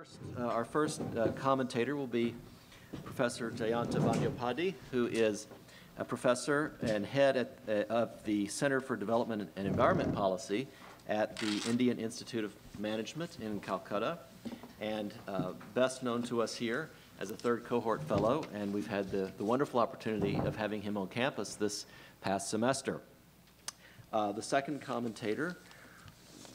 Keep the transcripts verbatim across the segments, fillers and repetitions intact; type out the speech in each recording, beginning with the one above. First, uh, our first uh, commentator will be Professor Jayanta Bandyopadhyay, who is a professor and head at, uh, of the Center for Development and Environment Policy at the Indian Institute of Management in Calcutta, and uh, best known to us here as a third cohort fellow, and we've had the, the wonderful opportunity of having him on campus this past semester. Uh, the second commentator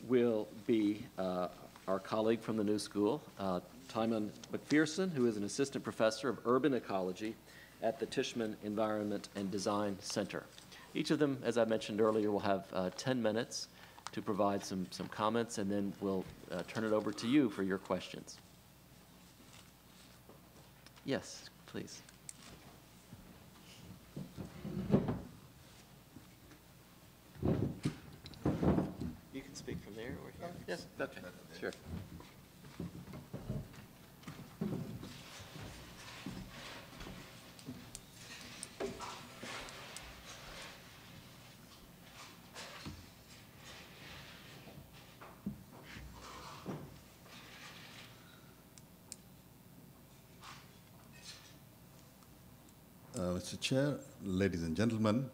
will be uh, our colleague from the New School, uh, Timon McPherson, who is an assistant professor of urban ecology at the Tishman Environment and Design Center. Each of them, as I mentioned earlier, will have uh, ten minutes to provide some, some comments, and then we'll uh, turn it over to you for your questions. Yes, please. You can speak from there or here. Yes, okay, sure. Mister Chair, ladies and gentlemen,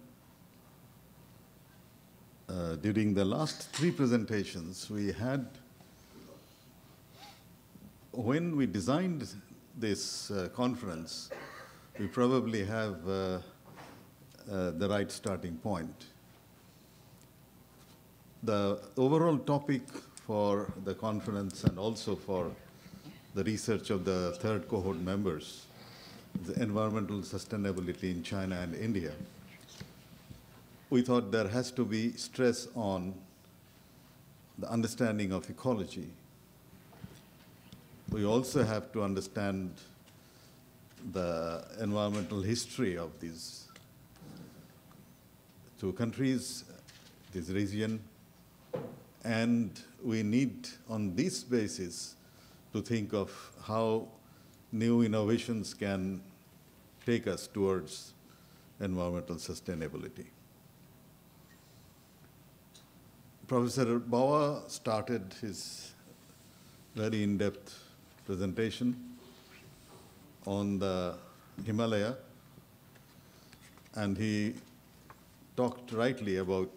uh, during the last three presentations we had, when we designed this uh, conference, we probably have uh, uh, the right starting point. The overall topic for the conference and also for the research of the third cohort members, the environmental sustainability in China and India, we thought there has to be stress on the understanding of ecology. We also have to understand the environmental history of these two countries, this region, and we need, on this basis, to think of how new innovations can take us towards environmental sustainability. Professor Bawa started his very in-depth presentation on the Himalaya, and he talked rightly about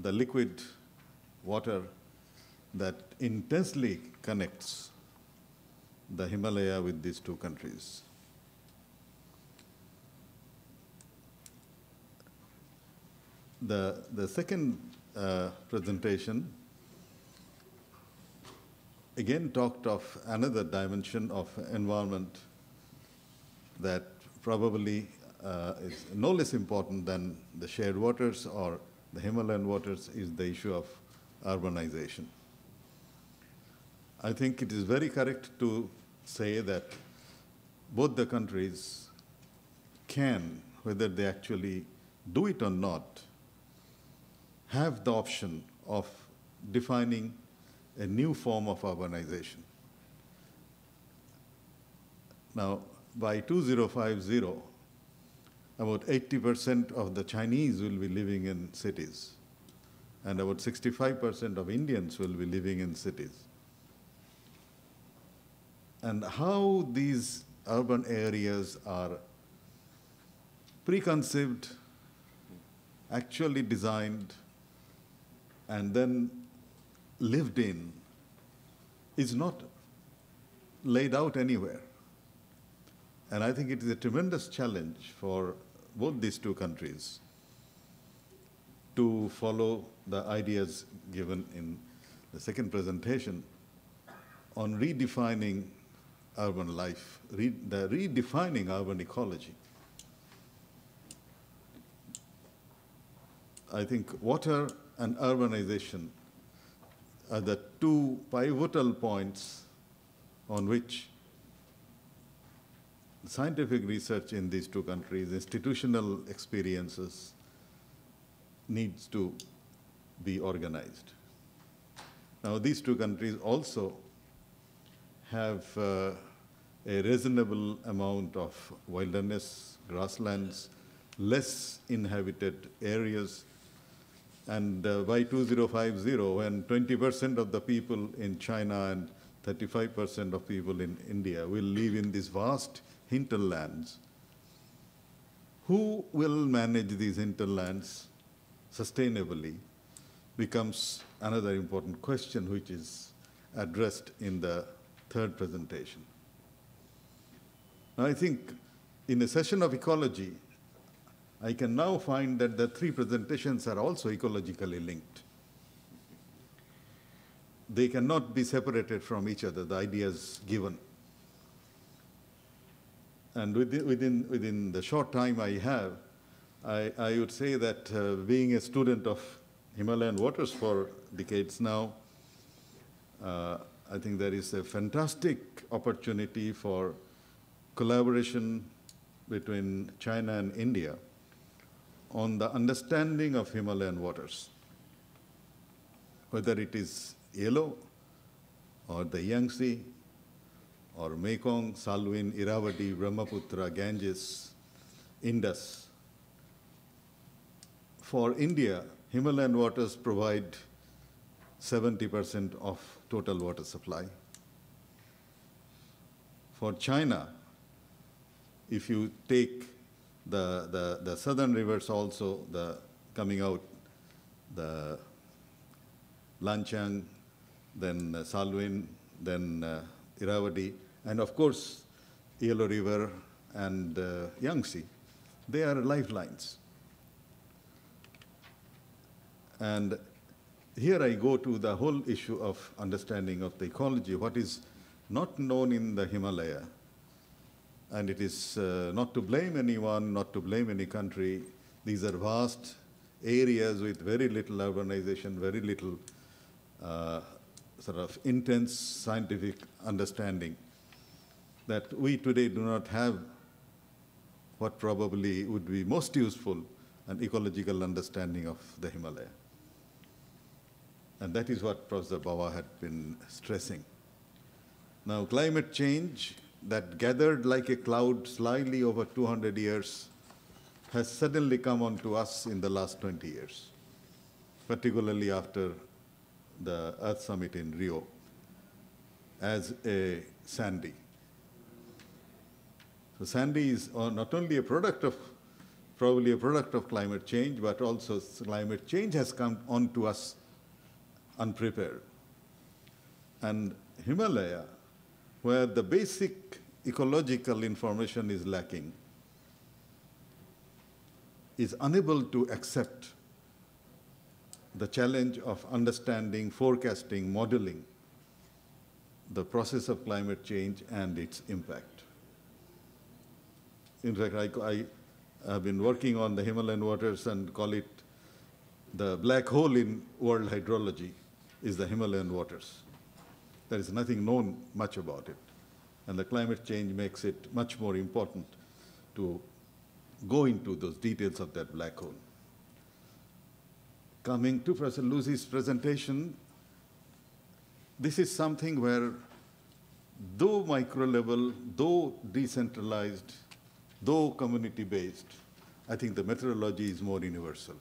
the liquid water that intensely connects the Himalaya with these two countries. The, the second uh, presentation again talked of another dimension of environment that probably uh, is no less important than the shared waters or the Himalayan waters, is the issue of urbanization. I think it is very correct to say that both the countries can, whether they actually do it or not, have the option of defining a new form of urbanization. Now, by two thousand fifty, about eighty percent of the Chinese will be living in cities, and about sixty-five percent of Indians will be living in cities. And how these urban areas are preconceived, actually designed, and then lived in is not laid out anywhere. And I think it is a tremendous challenge for both these two countries to follow the ideas given in the second presentation on redefining urban life, re the redefining urban ecology. I think water and urbanization are the two pivotal points on which scientific research in these two countries, institutional experiences, needs to be organized. Now, these two countries also have uh, a reasonable amount of wilderness, grasslands, less inhabited areas. And uh, by two thousand fifty, when twenty percent of the people in China and thirty-five percent of people in India will live in these vast hinterlands. Who will manage these hinterlands sustainably becomes another important question, which is addressed in the third presentation. Now, I think in a session of ecology, I can now find that the three presentations are also ecologically linked. They cannot be separated from each other, the ideas given. And within, within, within the short time I have, I, I would say that uh, being a student of Himalayan waters for decades now, uh, I think there is a fantastic opportunity for collaboration between China and India on the understanding of Himalayan waters, whether it is Yellow or the Yangtze or Mekong, Salween, Irrawaddy, Brahmaputra, Ganges, Indus. For India, Himalayan waters provide seventy percent of total water supply. For China, if you take the, the, the southern rivers also, the coming out, the Lancang, then uh, Salween, then uh, Irrawaddy, and of course, Yellow River and uh, Yangtze, they are lifelines. And here I go to the whole issue of understanding of the ecology, what is not known in the Himalaya. And it is uh, not to blame anyone, not to blame any country. These are vast areas with very little urbanization, very little uh, sort of intense scientific understanding, that we today do not have what probably would be most useful, an ecological understanding of the Himalaya. And that is what Professor Bawa had been stressing. Now, climate change that gathered like a cloud slyly over two hundred years has suddenly come onto us in the last twenty years, particularly after the Earth Summit in Rio, as a Sandy. So Sandy is not only a product of, probably a product of climate change, but also climate change has come onto us unprepared. And Himalaya, where the basic ecological information is lacking, is unable to accept the challenge of understanding, forecasting, modeling the process of climate change and its impact. In fact, I, I have been working on the Himalayan waters and call it the black hole in world hydrology is the Himalayan waters. There is nothing known much about it. And the climate change makes it much more important to go into those details of that black hole. Coming to Professor Lu Zhi's presentation, this is something where, though micro-level, though decentralized, though community-based, I think the methodology is more universal.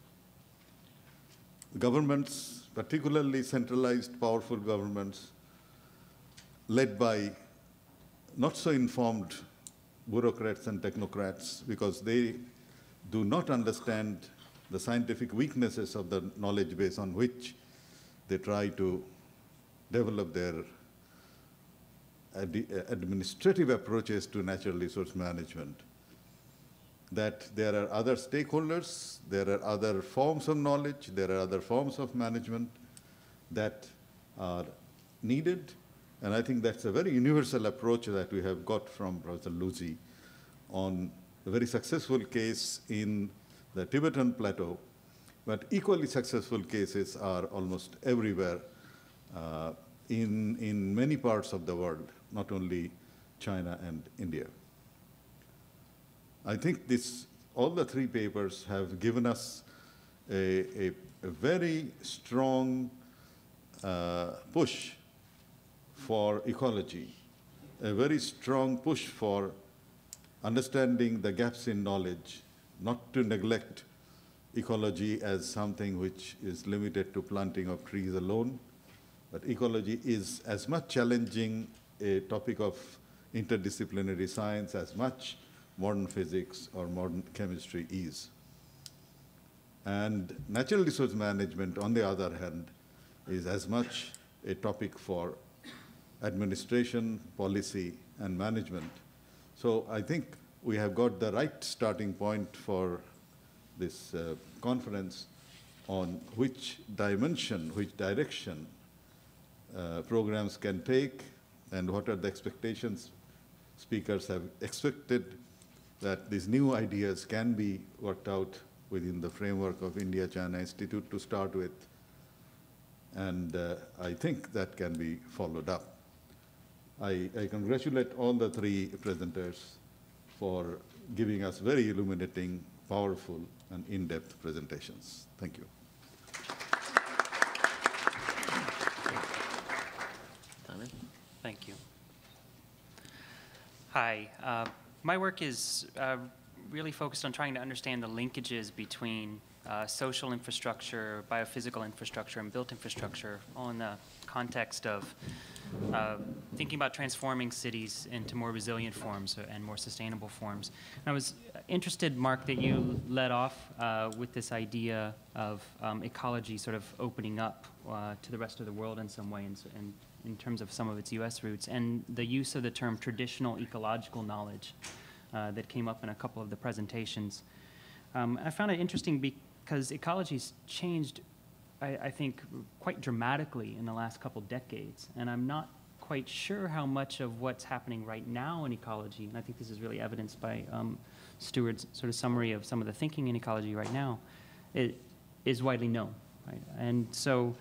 Governments, particularly centralized, powerful governments, led by not-so-informed bureaucrats and technocrats, because they do not understand the scientific weaknesses of the knowledge base on which they try to develop their ad administrative approaches to natural resource management. That there are other stakeholders, there are other forms of knowledge, there are other forms of management that are needed. And I think that's a very universal approach that we have got from Professor Lu Zhi on a very successful case in the Tibetan Plateau, but equally successful cases are almost everywhere uh, in, in many parts of the world, not only China and India. I think this, all the three papers have given us a, a, a very strong uh, push for ecology, a very strong push for understanding the gaps in knowledge, not to neglect ecology as something which is limited to planting of trees alone, But ecology is as much challenging a topic of interdisciplinary science as much modern physics or modern chemistry is. And natural resource management, on the other hand, is as much a topic for administration, policy, and management. So I think we have got the right starting point for this uh, conference on which dimension, which direction uh, programs can take, and what are the expectations speakers have expected that these new ideas can be worked out within the framework of India China Institute to start with. And uh, I think that can be followed up. I, I congratulate all the three presenters for giving us very illuminating, powerful, and in-depth presentations. Thank you. Thank you. Hi. Uh, my work is uh, really focused on trying to understand the linkages between uh, social infrastructure, biophysical infrastructure, and built infrastructure, all in the context of uh, thinking about transforming cities into more resilient forms and more sustainable forms. And I was interested, Mark, that you led off uh, with this idea of um, ecology sort of opening up uh, to the rest of the world in some way, and, and in terms of some of its U S roots, and the use of the term traditional ecological knowledge uh, that came up in a couple of the presentations. Um, I found it interesting because ecology's changed, I, I think, quite dramatically in the last couple decades, and I'm not quite sure how much of what's happening right now in ecology, and I think this is really evidenced by um, Stuart's sort of summary of some of the thinking in ecology right now, it is widely known, right? And so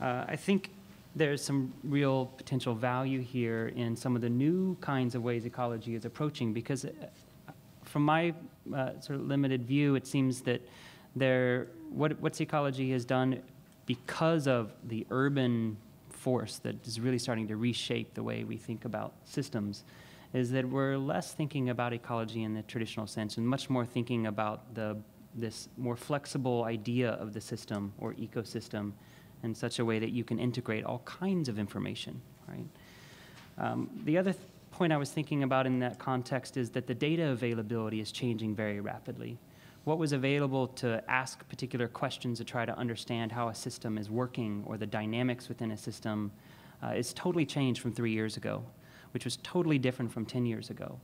uh, I think there's some real potential value here in some of the new kinds of ways ecology is approaching, because from my uh, sort of limited view, it seems that there, what, what's ecology has done because of the urban force that is really starting to reshape the way we think about systems, is that we're less thinking about ecology in the traditional sense and much more thinking about the, this more flexible idea of the system or ecosystem in such a way that you can integrate all kinds of information, right? Um, the other th point I was thinking about in that context is that the data availability is changing very rapidly. What was available to ask particular questions to try to understand how a system is working or the dynamics within a system uh, is totally changed from three years ago, which was totally different from ten years ago.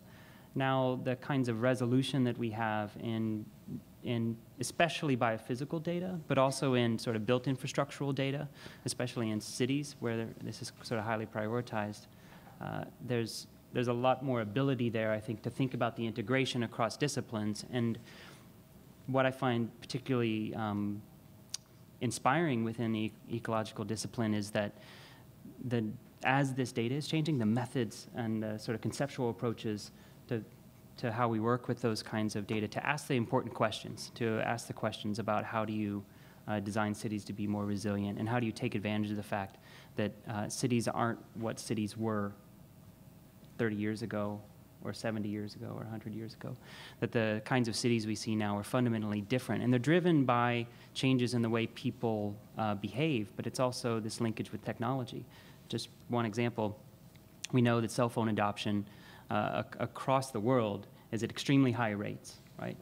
Now, the kinds of resolution that we have in in especially biophysical data, but also in sort of built infrastructural data, especially in cities where this is sort of highly prioritized. Uh, there's, there's a lot more ability there, I think, to think about the integration across disciplines. And what I find particularly um, inspiring within the ecological discipline is that the, as this data is changing, the methods and the sort of conceptual approaches to to how we work with those kinds of data, to ask the important questions, to ask the questions about how do you uh, design cities to be more resilient, and how do you take advantage of the fact that uh, cities aren't what cities were thirty years ago, or seventy years ago, or one hundred years ago, that the kinds of cities we see now are fundamentally different. And they're driven by changes in the way people uh, behave, but it's also this linkage with technology. Just one example, we know that cell phone adoption Uh, ac across the world is at extremely high rates, right?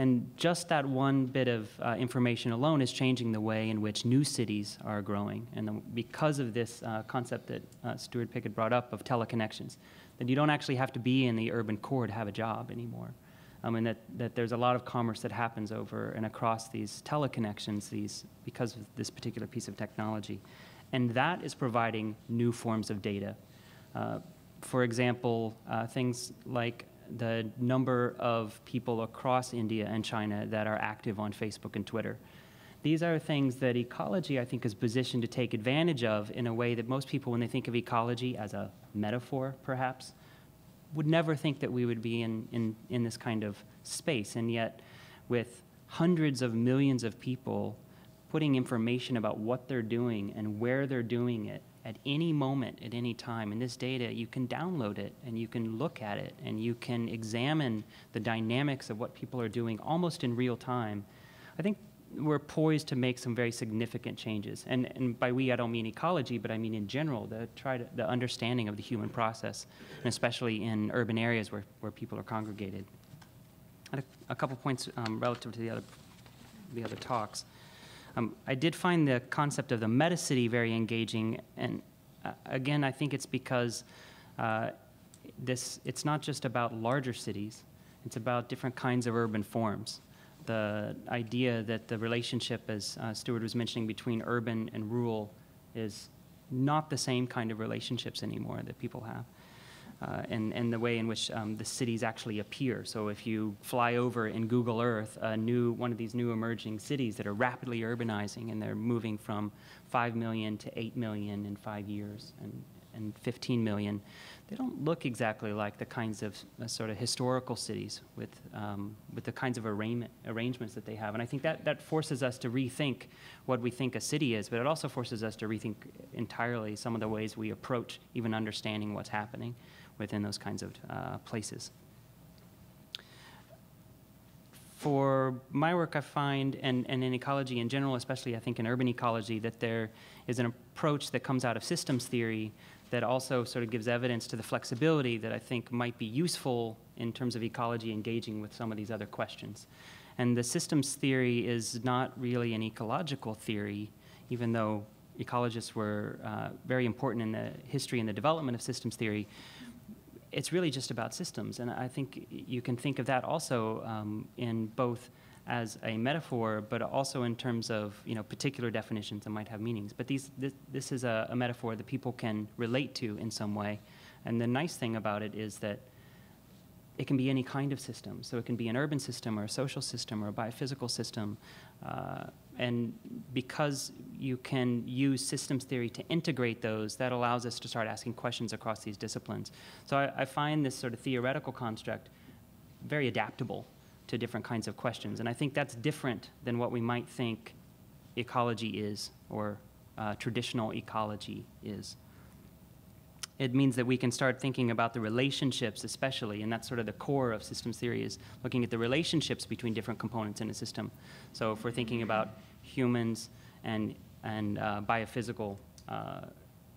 And just that one bit of uh, information alone is changing the way in which new cities are growing. And the, because of this uh, concept that uh, Stuart Pickett brought up of teleconnections, that you don't actually have to be in the urban core to have a job anymore. I mean, that, that there's a lot of commerce that happens over and across these teleconnections, these, because of this particular piece of technology. And that is providing new forms of data. Uh, For example, uh, things like the number of people across India and China that are active on Facebook and Twitter. These are things that ecology, I think, is positioned to take advantage of in a way that most people, when they think of ecology as a metaphor, perhaps, would never think that we would be in, in, in this kind of space. And yet, with hundreds of millions of people putting information about what they're doing and where they're doing it, at any moment, at any time. And this data, you can download it, and you can look at it, and you can examine the dynamics of what people are doing almost in real time. I think we're poised to make some very significant changes. And, and by we, I don't mean ecology, but I mean in general, the, try to, the understanding of the human process, and especially in urban areas where, where people are congregated. I had a, a couple points um, relative to the other, the other talks. Um, I did find the concept of the metacity very engaging, and uh, again, I think it's because uh, this, it's not just about larger cities, it's about different kinds of urban forms. The idea that the relationship, as uh, Stuart was mentioning, between urban and rural is not the same kind of relationships anymore that people have, uh, and, and the way in which um, the cities actually appear. So if you fly over in Google Earth a new, one of these new emerging cities that are rapidly urbanizing, and they're moving from five million to eight million in five years, and, and fifteen million, they don't look exactly like the kinds of uh, sort of historical cities with, um, with the kinds of arraignment, arrangements that they have. And I think that, that forces us to rethink what we think a city is, but it also forces us to rethink entirely some of the ways we approach even understanding what's happening within those kinds of uh, places. For my work, I find, and, and in ecology in general, especially I think in urban ecology, that there is an approach that comes out of systems theory that also sort of gives evidence to the flexibility that I think might be useful in terms of ecology engaging with some of these other questions. And the systems theory is not really an ecological theory, even though ecologists were uh, very important in the history and the development of systems theory. It's really just about systems, and I think you can think of that also um, in both as a metaphor, but also in terms of, you know, particular definitions that might have meanings. But these, this, this is a, a metaphor that people can relate to in some way. And the nice thing about it is that it can be any kind of system. So it can be an urban system or a social system or a biophysical system. Uh, and because you can use systems theory to integrate those, that allows us to start asking questions across these disciplines. So I, I find this sort of theoretical construct very adaptable to different kinds of questions. And I think that's different than what we might think ecology is, or uh, traditional ecology is. It means that we can start thinking about the relationships especially, and that's sort of the core of systems theory, is looking at the relationships between different components in a system. So if we're thinking about humans and, and uh, biophysical uh,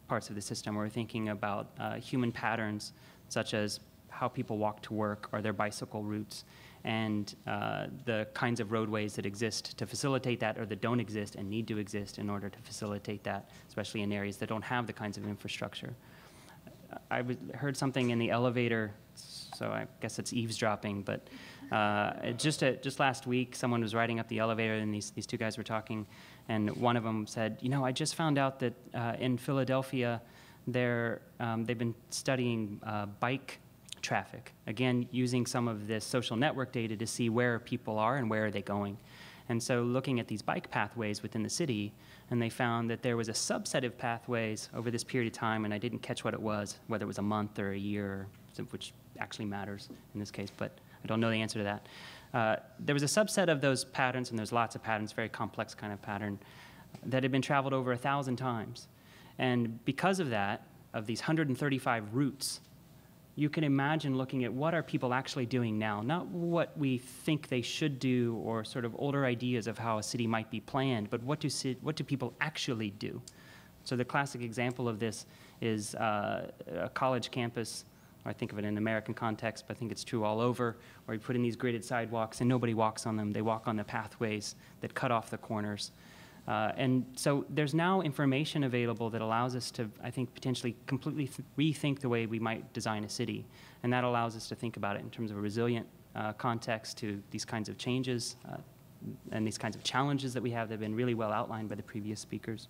parts of the system, we're thinking about uh, human patterns, such as how people walk to work or their bicycle routes, and uh, the kinds of roadways that exist to facilitate that, or that don't exist and need to exist in order to facilitate that, especially in areas that don't have the kinds of infrastructure. I heard something in the elevator, so I guess it's eavesdropping, but uh, just, a, just last week, someone was riding up the elevator, and these, these two guys were talking, and one of them said, you know, I just found out that uh, in Philadelphia, they're, um, they've been studying uh, bike traffic, again, using some of this social network data to see where people are and where are they going. And so looking at these bike pathways within the city, and they found that there was a subset of pathways over this period of time, and I didn't catch what it was, whether it was a month or a year, which actually matters in this case, but I don't know the answer to that. Uh, there was a subset of those patterns, and there's lots of patterns, very complex kind of pattern, that had been traveled over a thousand times. And because of that, of these one hundred thirty-five routes, you can imagine looking at what are people actually doing now, not what we think they should do or sort of older ideas of how a city might be planned, but what do, what do people actually do? So the classic example of this is uh, a college campus, I think of it in an American context, but I think it's true all over, where you put in these gridded sidewalks and nobody walks on them. They walk on the pathways that cut off the corners. Uh, and so there's now information available that allows us to, I think, potentially completely th rethink the way we might design a city. And that allows us to think about it in terms of a resilient uh, context to these kinds of changes uh, and these kinds of challenges that we have that have been really well outlined by the previous speakers.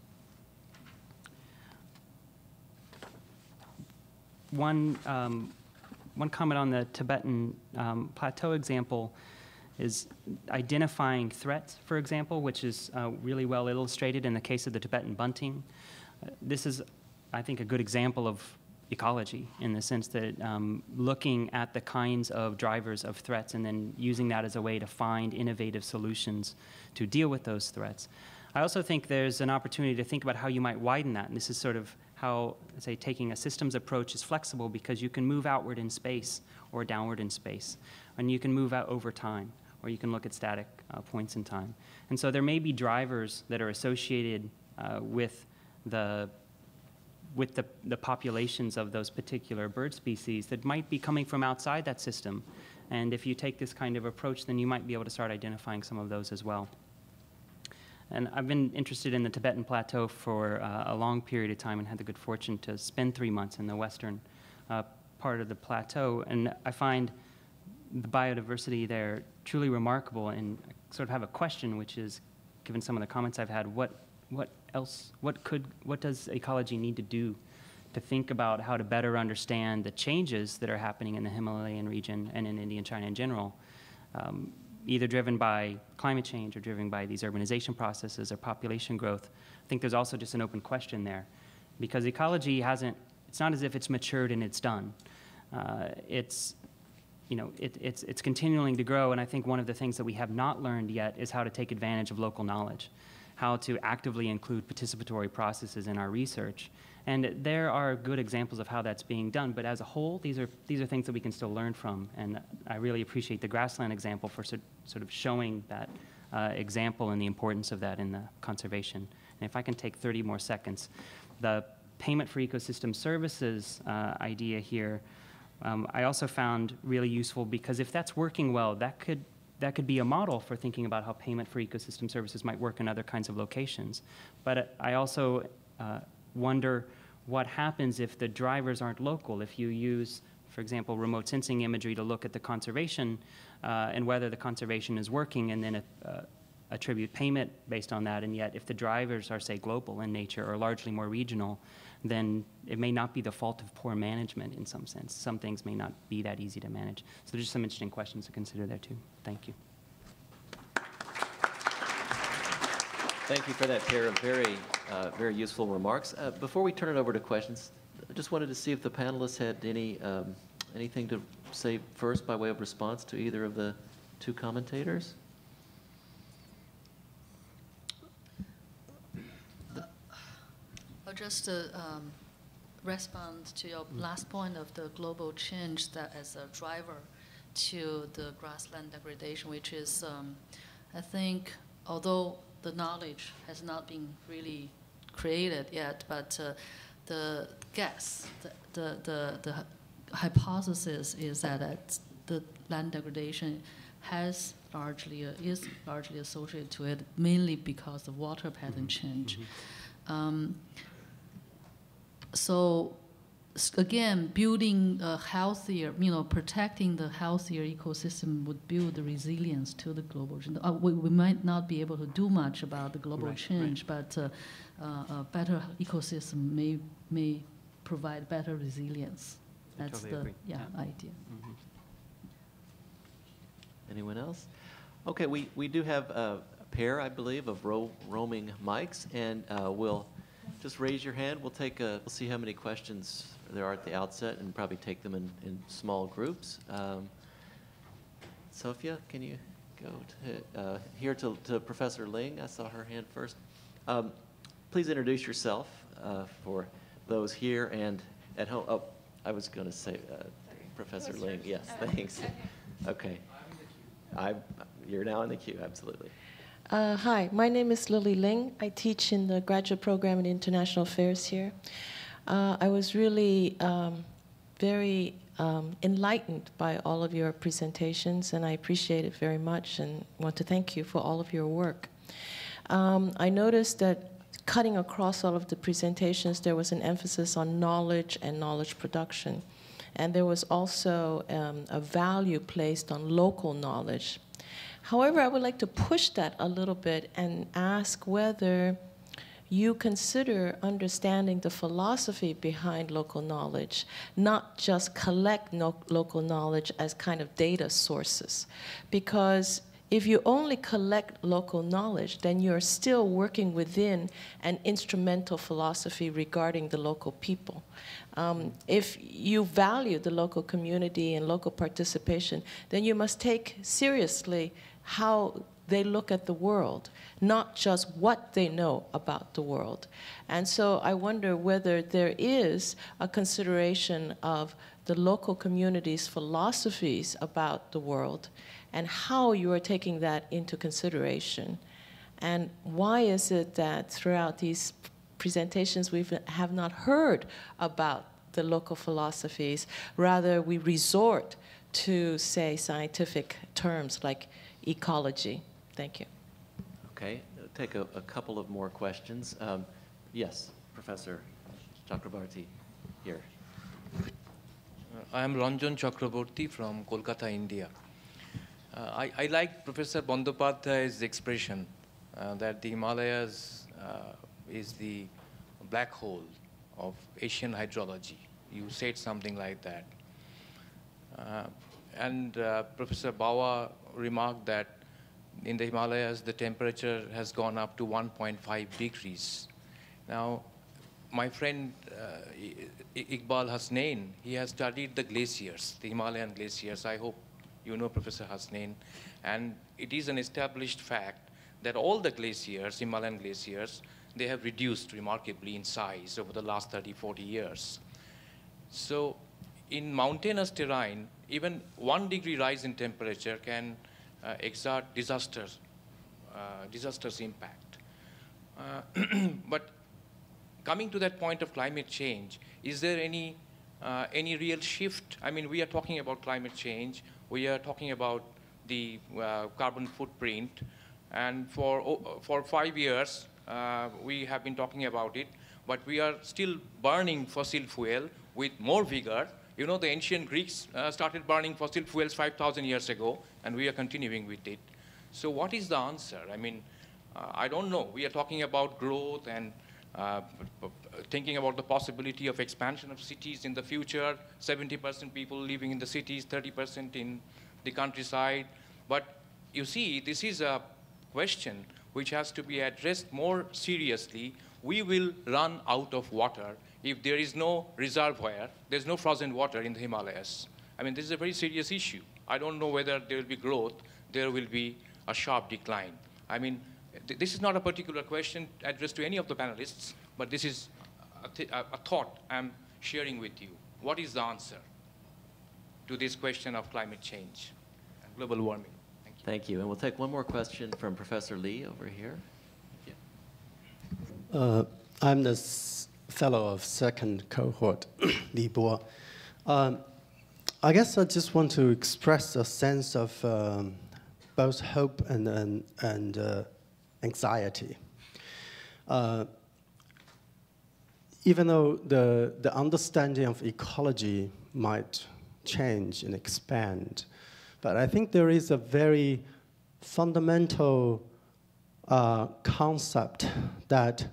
One, um, one comment on the Tibetan um, plateau example is identifying threats, for example, which is uh, really well illustrated in the case of the Tibetan bunting. Uh, this is, I think, a good example of ecology in the sense that um, looking at the kinds of drivers of threats and then using that as a way to find innovative solutions to deal with those threats. I also think there's an opportunity to think about how you might widen that, and this is sort of how, say, taking a systems approach is flexible because you can move outward in space or downward in space, and you can move out over time. or you can look at static uh, points in time. And so there may be drivers that are associated uh, with the with the, the populations of those particular bird species that might be coming from outside that system. And if you take this kind of approach, then you might be able to start identifying some of those as well. And I've been interested in the Tibetan Plateau for uh, a long period of time and had the good fortune to spend three months in the western uh, part of the plateau. And I find the biodiversity there truly remarkable, and I sort of have a question, which is, given some of the comments I've had, what, what else, what could, what does ecology need to do to think about how to better understand the changes that are happening in the Himalayan region and in India and China in general, um, either driven by climate change or driven by these urbanization processes or population growth? I think there's also just an open question there, because ecology hasn't, it's not as if it's matured and it's done. Uh, it's, you know, it, it's, it's continuing to grow, and I think one of the things that we have not learned yet is how to take advantage of local knowledge, how to actively include participatory processes in our research. And there are good examples of how that's being done, but as a whole, these are, these are things that we can still learn from. And I really appreciate the grassland example for so, sort of showing that uh, example and the importance of that in the conservation. And if I can take thirty more seconds, the payment for ecosystem services uh, idea here, um, I also found really useful, because if that's working well, that could that could be a model for thinking about how payment for ecosystem services might work in other kinds of locations. But I also uh, wonder what happens if the drivers aren't local, if you use, for example, remote sensing imagery to look at the conservation uh, and whether the conservation is working, and then uh, attribute payment based on that. And yet, if the drivers are, say, global in nature or largely more regional, then it may not be the fault of poor management in some sense. Some things may not be that easy to manage. So there's just some interesting questions to consider there, too. Thank you. Thank you for that pair of very, uh, very useful remarks. Uh, before we turn it over to questions, I just wanted to see if the panelists had any um, anything to say first by way of response to either of the two commentators. Just to um, respond to your last point of the global change that as a driver to the grassland degradation, which is, um, I think, although the knowledge has not been really created yet, but uh, the guess, the, the, the, the hypothesis is that uh, the land degradation has largely, uh, is largely associated to it, mainly because of water pattern change. Mm-hmm. um, So, again, building a healthier, you know, protecting the healthier ecosystem would build the resilience to the global change. Uh, we, we might not be able to do much about the global right, change, right. but uh, uh, a better ecosystem may may provide better resilience. That's totally the agree. Yeah, yeah. idea. Mm-hmm. Anyone else? Okay, we, we do have a pair, I believe, of ro roaming mics, and uh, we'll... Just raise your hand. We'll take a, we'll see how many questions there are at the outset, and probably take them in, in small groups. Um, Sophia, can you go to, uh, here to, to Professor Ling? I saw her hand first. Um, please introduce yourself uh, for those here and at home. Oh, I was going to say uh, Professor Ling. Yes, uh, thanks. Okay. I'm in the queue. I, you're now in the queue, absolutely. Uh, hi, my name is Lily Ling. I teach in the graduate program in international affairs here. Uh, I was really um, very um, enlightened by all of your presentations, and I appreciate it very much, and want to thank you for all of your work. Um, I noticed that cutting across all of the presentations, there was an emphasis on knowledge and knowledge production. And there was also um, a value placed on local knowledge. However, I would like to push that a little bit and ask whether you consider understanding the philosophy behind local knowledge, not just collect no local knowledge as kind of data sources. Because if you only collect local knowledge, then you're still working within an instrumental philosophy regarding the local people. Um, if you value the local community and local participation, then you must take seriously how they look at the world, not just what they know about the world. And so I wonder whether there is a consideration of the local community's philosophies about the world and how you are taking that into consideration. And why is it that throughout these presentations we have not heard about the local philosophies? Rather, we resort to, say, scientific terms like ecology. Thank you. Okay, I'll take a, a couple of more questions. Um, yes, Professor Chakrabarti, here. I am Ranjan Chakrabarti from Kolkata, India. Uh, I, I like Professor Bandyopadhyay's expression uh, that the Himalayas uh, is the black hole of Asian hydrology. You said something like that. Uh, and uh, Professor Bawa remarked that in the Himalayas, the temperature has gone up to one point five degrees. Now, my friend uh, Iqbal Hasnain, he has studied the glaciers, the Himalayan glaciers. I hope you know Professor Hasnain. And it is an established fact that all the glaciers, Himalayan glaciers, they have reduced remarkably in size over the last thirty, forty years. So in mountainous terrain, even one degree rise in temperature can uh, exert disasters, uh, disastrous impact. Uh, but coming to that point of climate change, is there any, uh, any real shift? I mean, we are talking about climate change. We are talking about the uh, carbon footprint. And for, for five years, uh, we have been talking about it, but we are still burning fossil fuel with more vigor. You know, the ancient Greeks uh, started burning fossil fuels five thousand years ago, and we are continuing with it. So what is the answer? I mean, uh, I don't know. We are talking about growth and uh, thinking about the possibility of expansion of cities in the future, seventy percent people living in the cities, thirty percent in the countryside. But you see, this is a question which has to be addressed more seriously. We will run out of water if there is no reservoir, there's no frozen water in the Himalayas. I mean, this is a very serious issue. I don't know whether there will be growth, there will be a sharp decline. I mean, th this is not a particular question addressed to any of the panelists, but this is a, th a thought I'm sharing with you. What is the answer to this question of climate change and global warming? Thank you. Thank you. And we'll take one more question from Professor Li over here. Yeah. Uh, I'm the fellow of second cohort, Li Bo. Um, I guess I just want to express a sense of um, both hope and, and, and uh, anxiety. Uh, even though the, the understanding of ecology might change and expand, but I think there is a very fundamental uh, concept that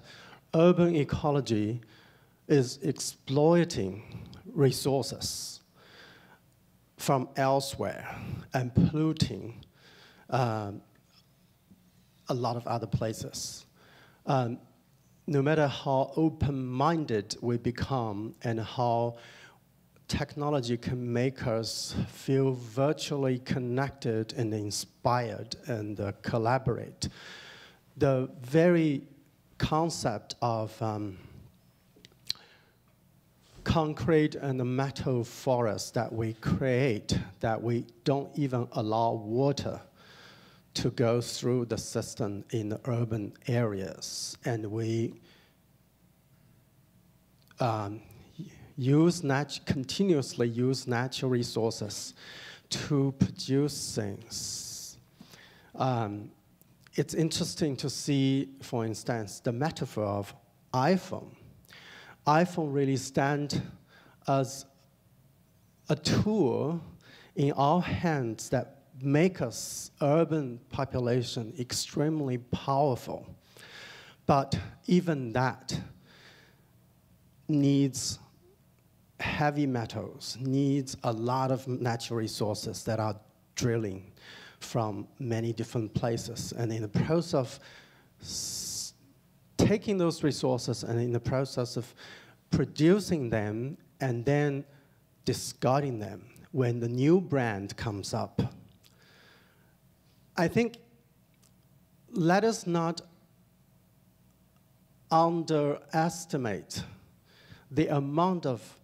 urban ecology is exploiting resources from elsewhere and polluting um, a lot of other places. Um, no matter how open-minded we become and how technology can make us feel virtually connected and inspired and uh, collaborate, the very concept of um, concrete and the metal forests that we create, that we don't even allow water to go through the system in the urban areas. And we um, use nat continuously use natural resources to produce things. Um, It's interesting to see, for instance, the metaphor of iPhone. iPhone really stands as a tool in our hands that make us, urban population, extremely powerful. But even that needs heavy metals, needs a lot of natural resources that are drilling from many different places. And in the process of s taking those resources and in the process of producing them and then discarding them when the new brand comes up, I think let us not underestimate the amount of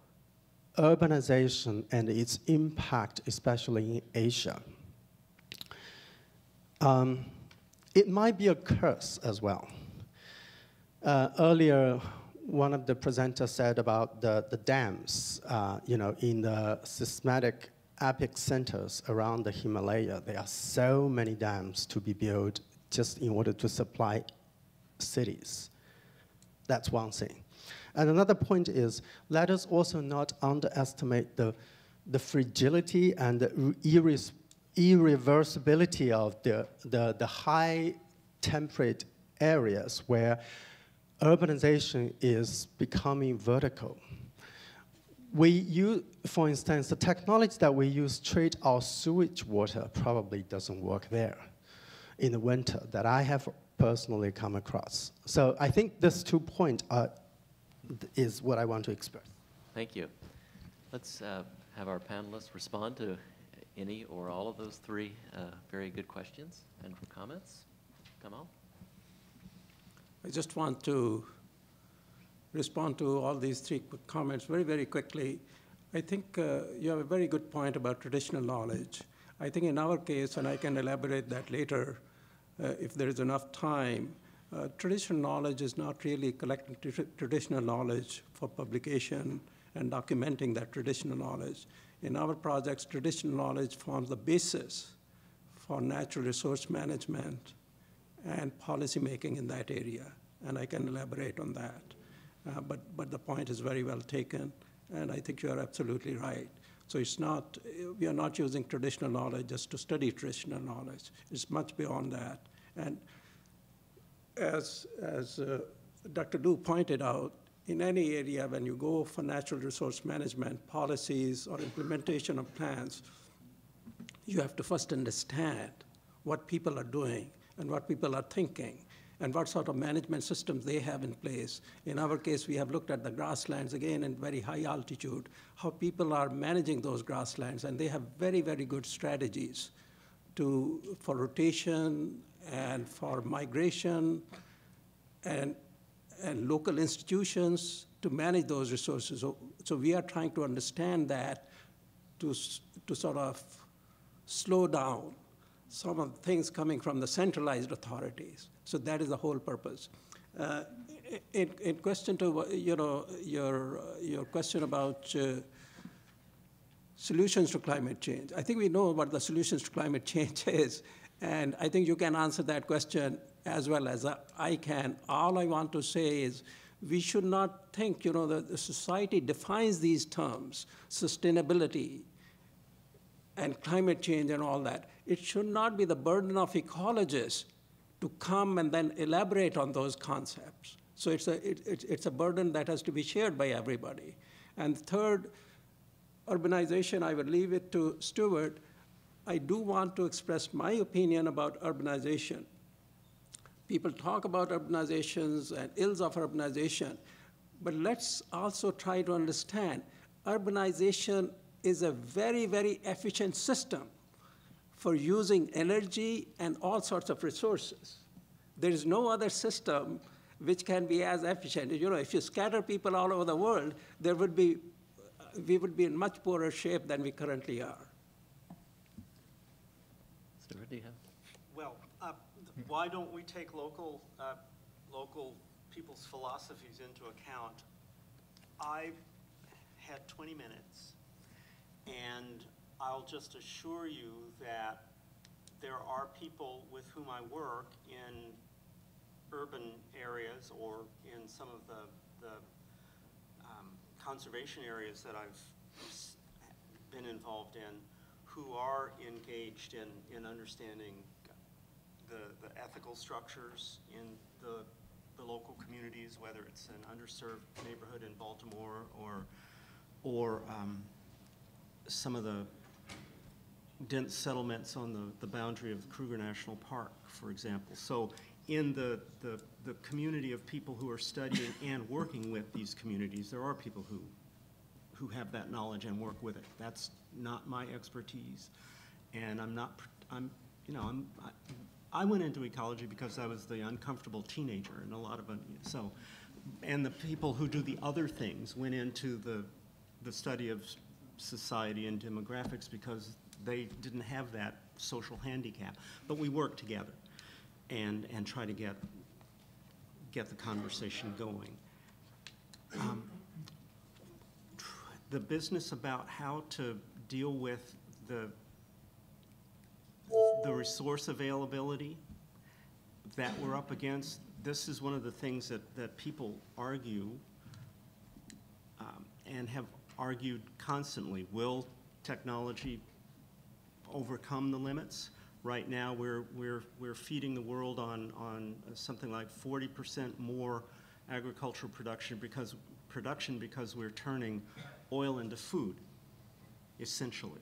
urbanization and its impact, especially in Asia. Um, it might be a curse as well. Uh, earlier, one of the presenters said about the, the dams, uh, you know, in the seismic epicenters around the Himalaya. There are so many dams to be built just in order to supply cities. That's one thing. And another point is, let us also not underestimate the, the fragility and the irres irreversibility of the, the, the high temperate areas where urbanization is becoming vertical. We use, for instance, the technology that we use to treat our sewage water probably doesn't work there in the winter that I have personally come across. So I think these two points are, is what I want to express. Thank you. Let's uh, have our panelists respond to any or all of those three uh, very good questions and comments. Kamal? I just want to respond to all these three quick comments very, very quickly. I think uh, you have a very good point about traditional knowledge. I think in our case, and I can elaborate that later, uh, if there is enough time, Uh, traditional knowledge is not really collecting tra traditional knowledge for publication and documenting that traditional knowledge. In our projects, traditional knowledge forms the basis for natural resource management and policy making in that area, and I can elaborate on that. Uh, but, but the point is very well taken, and I think you are absolutely right. So it's not, we are not using traditional knowledge just to study traditional knowledge. It's much beyond that. And As, as uh, Doctor Lu pointed out, in any area when you go for natural resource management policies or implementation of plans, you have to first understand what people are doing and what people are thinking and what sort of management systems they have in place. In our case, we have looked at the grasslands, again, in very high altitude, how people are managing those grasslands, and they have very, very good strategies to, for rotation, and for migration and, and local institutions to manage those resources. So, so we are trying to understand that to, to sort of slow down some of the things coming from the centralized authorities. So that is the whole purpose. Uh, in, in question to, you know, your, your question about uh, solutions to climate change, I think we know what the solutions to climate change is. And I think you can answer that question as well as I can. All I want to say is we should not think, you know, the, the society defines these terms, sustainability and climate change and all that. It should not be the burden of ecologists to come and then elaborate on those concepts. So it's a, it, it, it's a burden that has to be shared by everybody. And third, urbanization, I would leave it to Stuart. I do want to express my opinion about urbanization. People talk about urbanizations and ills of urbanization, but let's also try to understand urbanization is a very, very efficient system for using energy and all sorts of resources. There is no other system which can be as efficient. You know, if you scatter people all over the world, there would be, we would be in much poorer shape than we currently are. Well, uh, why don't we take local, uh, local people's philosophies into account? I had twenty minutes, and I'll just assure you that there are people with whom I work in urban areas or in some of the, the um, conservation areas that I've been involved in who are engaged in, in understanding the, the ethical structures in the, the local communities, whether it's an underserved neighborhood in Baltimore or, or um, some of the dense settlements on the, the boundary of Kruger National Park, for example. So in the, the, the community of people who are studying and working with these communities, there are people who who have that knowledge and work with it. That's not my expertise, and I'm not. I'm, you know, I'm. I, I went into ecology because I was the uncomfortable teenager, and a lot of them, so, and the people who do the other things went into the, the study of society and demographics because they didn't have that social handicap. But we worked together and, and try to get, get the conversation going. Um, the business about how to deal with the the resource availability that we're up against, this is one of the things that, that people argue um, and have argued constantly. Will technology overcome the limits? Right now we're, we're, we're feeding the world on, on something like forty percent more agricultural production because, production because we're turning oil into food, essentially.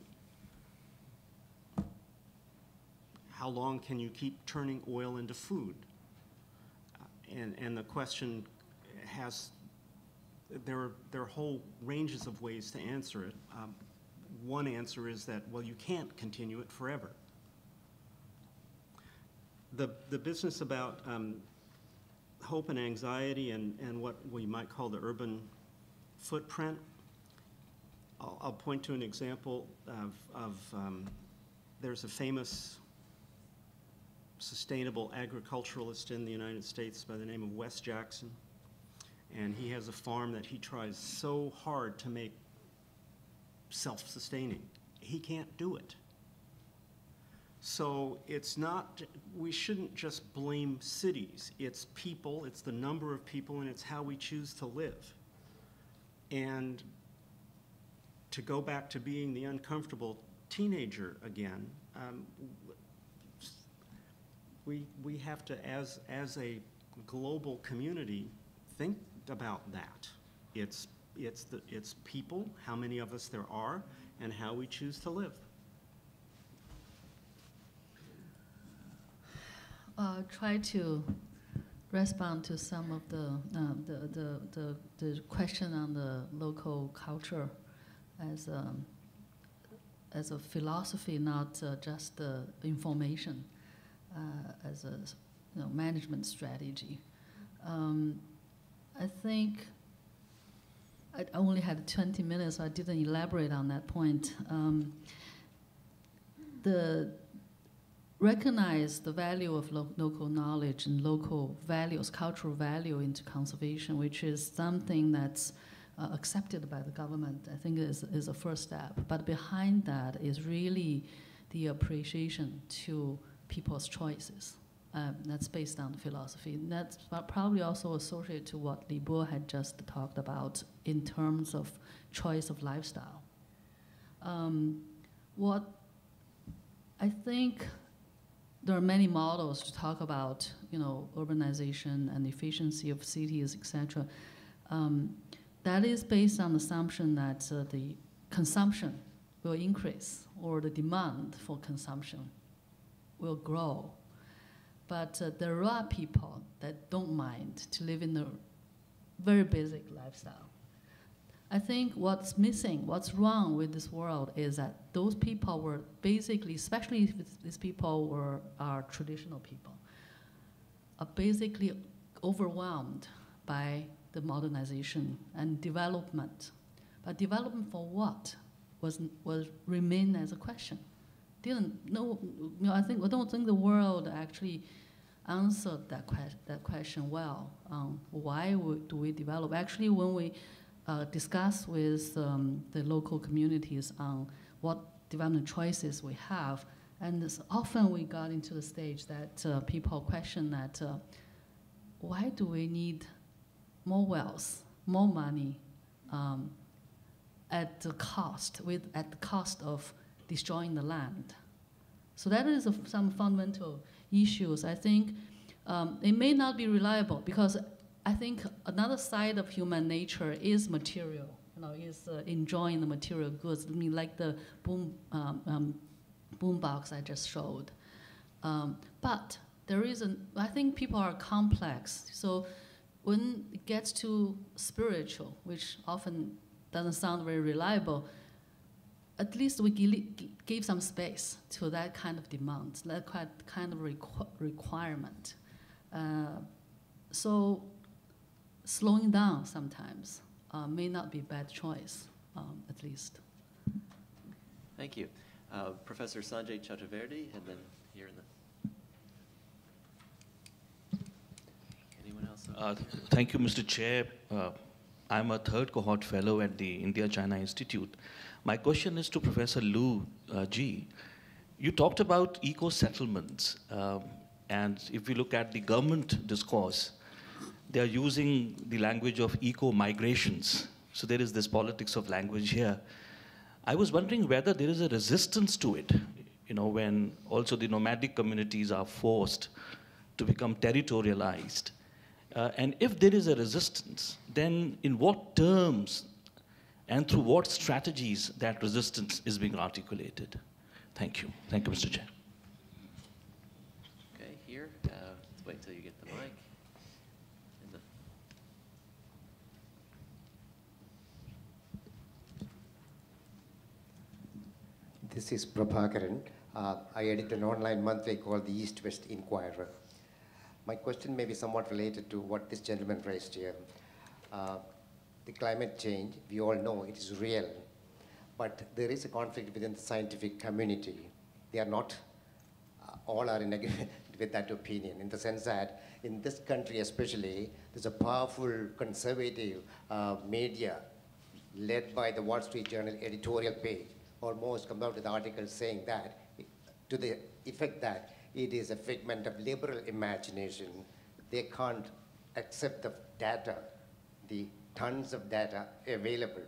How long can you keep turning oil into food? Uh, and, and the question has, there are, there are whole ranges of ways to answer it. Um, one answer is that, well, you can't continue it forever. The, the business about um, hope and anxiety and, and what we might call the urban footprint, I'll, I'll point to an example of, of um, there's a famous sustainable agriculturalist in the United States by the name of Wes Jackson, and he has a farm that he tries so hard to make self-sustaining. He can't do it. So it's not, we shouldn't just blame cities. It's people, it's the number of people, and it's how we choose to live. And to go back to being the uncomfortable teenager again, um, We, we have to, as, as a global community, think about that. It's, it's, the, it's people, how many of us there are, and how we choose to live. I'll try to respond to some of the, uh, the, the, the, the question on the local culture as a, as a philosophy, not uh, just the information. Uh, as a you know, management strategy. Um, I think I only had twenty minutes, so I didn't elaborate on that point. Um, the recognize the value of lo local knowledge and local values, cultural value into conservation, which is something that's uh, accepted by the government, I think is, is a first step. But behind that is really the appreciation to people's choices. Um, that's based on the philosophy. And that's probably also associated to what Li Bo had just talked about in terms of choice of lifestyle. Um, what I think there are many models to talk about, you know, urbanization and efficiency of cities, et cetera. Um, that is based on the assumption that uh, the consumption will increase or the demand for consumption will grow, but uh, there are people that don't mind to live in a very basic lifestyle. I think what's missing, what's wrong with this world is that those people were basically, especially if these people were are traditional people, are basically overwhelmed by the modernization and development. But development for what was, was remain as a question. Didn't know, you know, I think I don't think the world actually answered that que that question well. Um, why we, do we develop? Actually, when we uh, discuss with um, the local communities on what development choices we have, and this, often we got into the stage that uh, people question that uh, why do we need more wealth, more money, um, at the cost with at the cost of destroying the land. So that is a, some fundamental issues. I think um, it may not be reliable because I think another side of human nature is material, you know, is uh, enjoying the material goods. I mean, like the boom, um, um, boom box I just showed. Um, but there is an, I think people are complex. So when it gets to spiritual, which often doesn't sound very reliable, at least we gave some space to that kind of demand, that kind of requ requirement. Uh, so slowing down sometimes uh, may not be a bad choice, um, at least. Thank you. Uh, Professor Sanjay Chakravarti, and then here in the... Anyone else? Uh, thank you, Mister Chair. Uh, I'm a third cohort fellow at the India China Institute. My question is to Professor Lu uh, Zhi. You talked about eco-settlements, um, and if we look at the government discourse, they are using the language of eco-migrations. So there is this politics of language here. I was wondering whether there is a resistance to it, you know, when also the nomadic communities are forced to become territorialized. Uh, and if there is a resistance, then in what terms and through what strategies that resistance is being articulated? Thank you. Thank you, Mister Chair. Okay, here. Uh, let's wait until you get the mic. The... This is Prabhakaran. Uh, I edit an online monthly called the East-West Inquirer. My question may be somewhat related to what this gentleman raised here. Uh, the climate change, we all know it is real, but there is a conflict within the scientific community. They are not, uh, all are in agreement with that opinion, in the sense that in this country especially, there's a powerful conservative uh, media led by the Wall Street Journal editorial page, almost come out with articles saying that, to the effect that it is a figment of liberal imagination. They can't accept the data, the tons of data available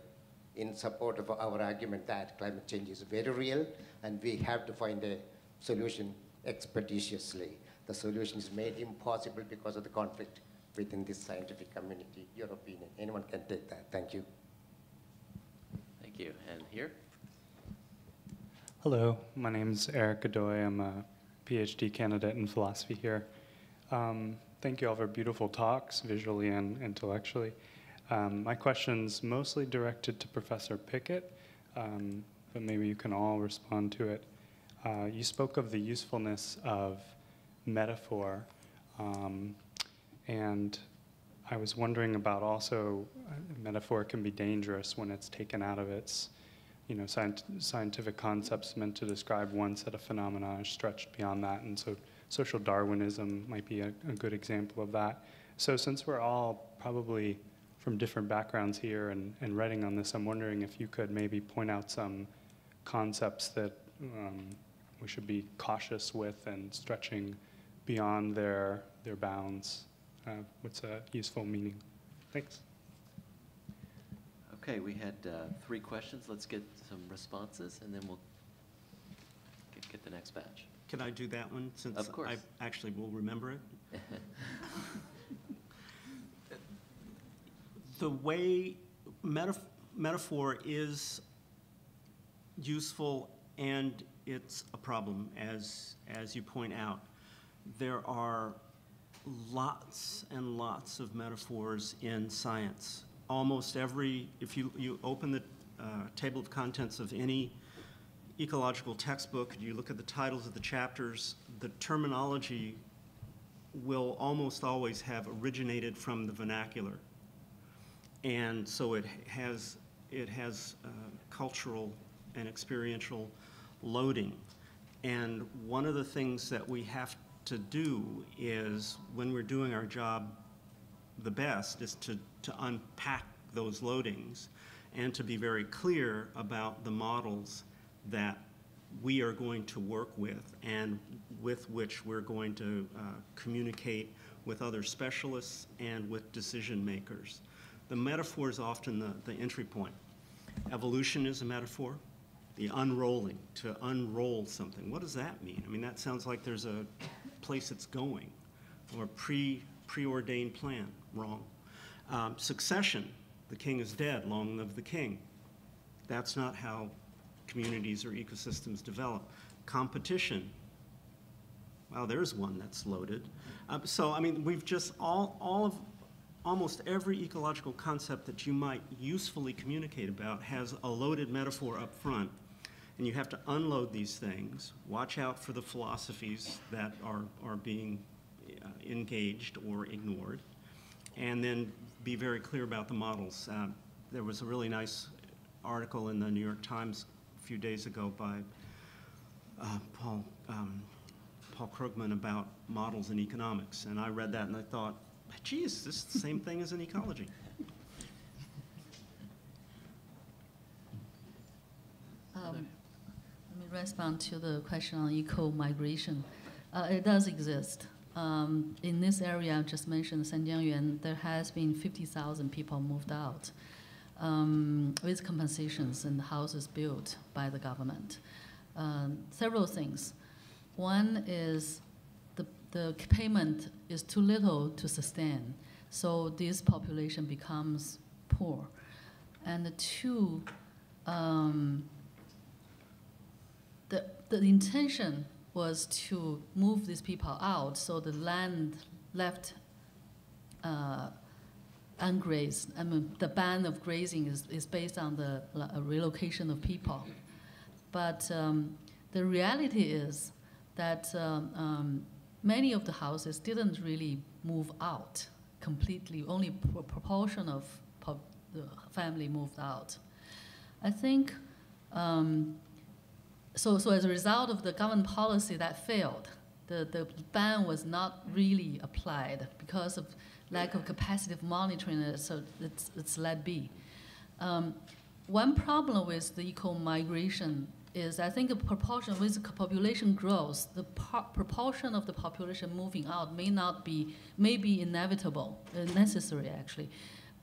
in support of our argument that climate change is very real and we have to find a solution expeditiously. The solution is made impossible because of the conflict within this scientific community. Your opinion, anyone can take that. Thank you. Thank you, and here? Hello, my name is Eric Godoy. I'm a PhD candidate in philosophy here. Um, thank you all for beautiful talks, visually and intellectually. Um, my question's mostly directed to Professor Pickett, um, but maybe you can all respond to it. Uh, you spoke of the usefulness of metaphor, um, and I was wondering about also uh, metaphor can be dangerous when it's taken out of its you know, scient scientific concepts meant to describe one set of phenomena are stretched beyond that, and so social Darwinism might be a, a good example of that. So since we're all probably from different backgrounds here and, and writing on this, I'm wondering if you could maybe point out some concepts that um, we should be cautious with and stretching beyond their, their bounds. Uh, what's a useful meaning? Thanks. Okay, we had uh, three questions. Let's get some responses, and then we'll get, get the next batch. Can I do that one, since of course. I actually will remember it? The way metaf metaphor is useful, and it's a problem, as, as you point out. There are lots and lots of metaphors in science. Almost every, if you, you open the uh, table of contents of any ecological textbook, you look at the titles of the chapters, the terminology will almost always have originated from the vernacular. And so it has, it has uh, cultural and experiential loading. And one of the things that we have to do is, when we're doing our job the best, is to to unpack those loadings and to be very clear about the models that we are going to work with and with which we're going to uh, communicate with other specialists and with decision makers. The metaphor is often the, the entry point. Evolution is a metaphor. The unrolling, to unroll something. What does that mean? I mean, that sounds like there's a place it's going, or pre, preordained plan, wrong. Um, succession, the king is dead, long live the king. That's not how communities or ecosystems develop. Competition, well, there's one that's loaded. Uh, so, I mean, we've just all, all of, almost every ecological concept that you might usefully communicate about has a loaded metaphor up front. and you have to unload these things, watch out for the philosophies that are, are being uh, engaged or ignored, and then be very clear about the models. Uh, there was a really nice article in the New York Times a few days ago by uh, Paul, um, Paul Krugman about models in economics, and I read that and I thought, geez, this is the same thing as in ecology. Um, let me respond to the question on eco-migration. Uh, it does exist. Um, in this area, I just mentioned Sanjiangyuan, there has been fifty thousand people moved out um, with compensations and houses built by the government. Um, several things. One is the, the payment is too little to sustain, so this population becomes poor. And two, um, The, the intention was to move these people out, so the land left uh, ungrazed. I mean, the ban of grazing is, is based on the uh, relocation of people. But um, the reality is that um, um, many of the houses didn't really move out completely. Only a proportion of pop the family moved out. I think um, So, so as a result of the government policy that failed, the, the ban was not really applied because of lack of capacity of monitoring, so it's, it's let be. Um, one problem with the eco-migration is I think a proportion with population growth, the proportion of the population moving out may not be, may be inevitable, uh, necessary actually,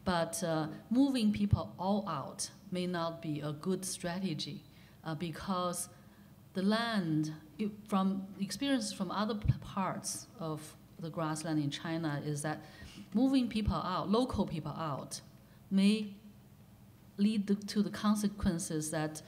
but uh, moving people all out may not be a good strategy uh, because the land, it, from experience from other parts of the grassland in China, is that moving people out, local people out, may lead the, to the consequences that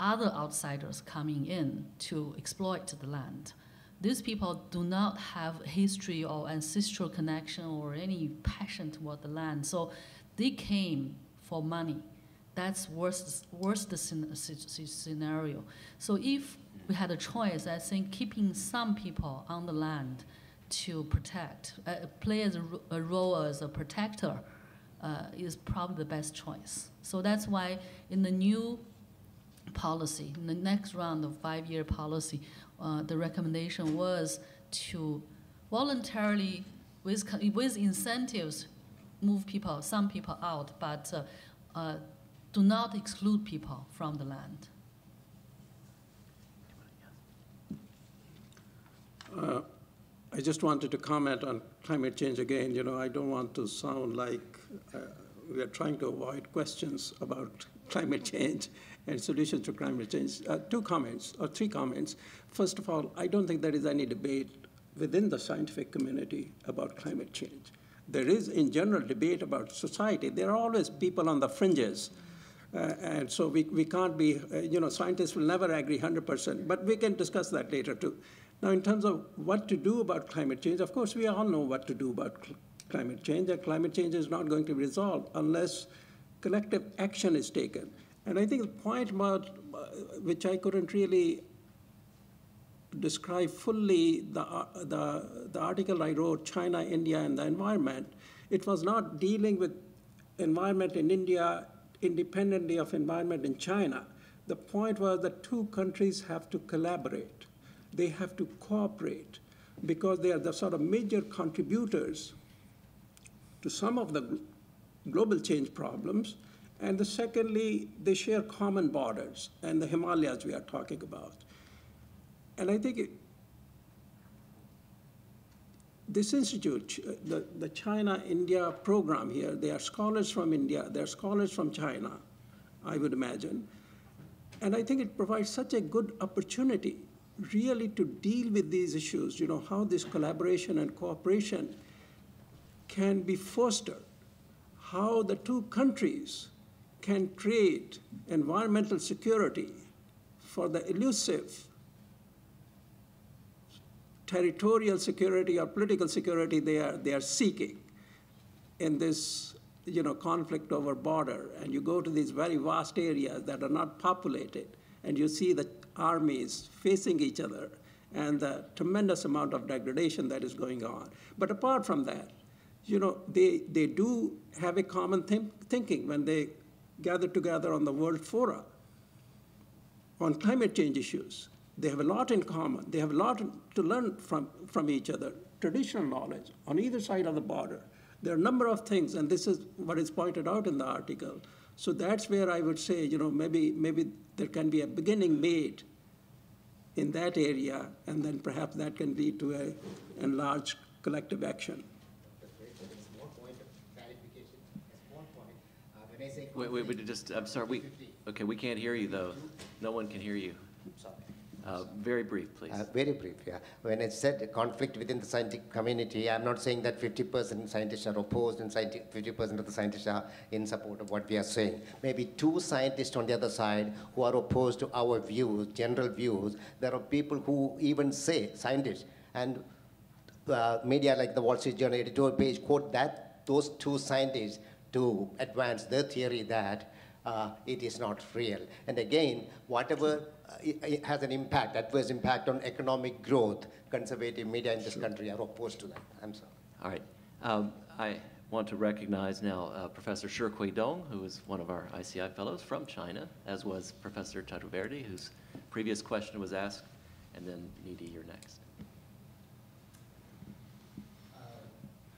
other outsiders coming in to exploit the land. These people do not have history or ancestral connection or any passion toward the land, so they came for money. That's worst, worst scenario. So if we had a choice, I think keeping some people on the land to protect, uh, play as a, a role as a protector uh, is probably the best choice. So that's why in the new policy, in the next round of five-year policy, uh, the recommendation was to voluntarily, with, with incentives, move people, some people out, but uh, Uh, do not exclude people from the land. Uh, I just wanted to comment on climate change again. You know, I don't want to sound like uh, we are trying to avoid questions about climate change and solutions to climate change. Uh, two comments, or three comments. First of all, I don't think there is any debate within the scientific community about climate change. There is, in general, debate about society. There are always people on the fringes. Uh, and so we, we can't be, uh, you know, scientists will never agree one hundred percent. But we can discuss that later, too. Now, in terms of what to do about climate change, of course, we all know what to do about cl- climate change. And climate change is not going to be resolved unless collective action is taken. And I think the point about, uh, which I couldn't really describe fully the, uh, the, the article I wrote, China, India, and the environment. It was not dealing with environment in India independently of environment in China. The point was that two countries have to collaborate. They have to cooperate because they are the sort of major contributors to some of the global change problems. And the secondly, they share common borders and the Himalayas we are talking about. And I think it, this institute, the, the China-India program here, they are scholars from India, they are scholars from China, I would imagine. And I think it provides such a good opportunity really to deal with these issues, you know, how this collaboration and cooperation can be fostered, how the two countries can create environmental security for the elusive territorial security or political security they are, they are seeking in this, you know, conflict over border. And you go to these very vast areas that are not populated, and you see the armies facing each other and the tremendous amount of degradation that is going on. But apart from that, you know, they, they do have a common th- thinking when they gather together on the World Fora on climate change issues. They have a lot in common. They have a lot to learn from, from each other, traditional knowledge on either side of the border. There are a number of things, and this is what is pointed out in the article. So that's where I would say, you know, maybe, maybe there can be a beginning made in that area, and then perhaps that can lead to a enlarged collective action. Wait, wait, wait, just, I'm sorry, we, okay, we can't hear you though. No one can hear you. Uh, very brief, please. Uh, very brief, yeah. When I said conflict within the scientific community, I'm not saying that fifty percent scientists are opposed and fifty percent of the scientists are in support of what we are saying. Maybe two scientists on the other side who are opposed to our views, general views. There are people who even say, scientists, and uh, media like the Wall Street Journal editorial page quote that, those two scientists to advance their theory that uh, it is not real. And again, whatever It, it has an impact, adverse impact on economic growth. Conservative media in this sure. country are opposed to that. I'm sorry. All right. Um, I want to recognize now uh, Professor Shikui Dong, who is one of our I C I fellows from China, as was Professor Chakrabarti, whose previous question was asked, and then Nidhi, you're next. Uh,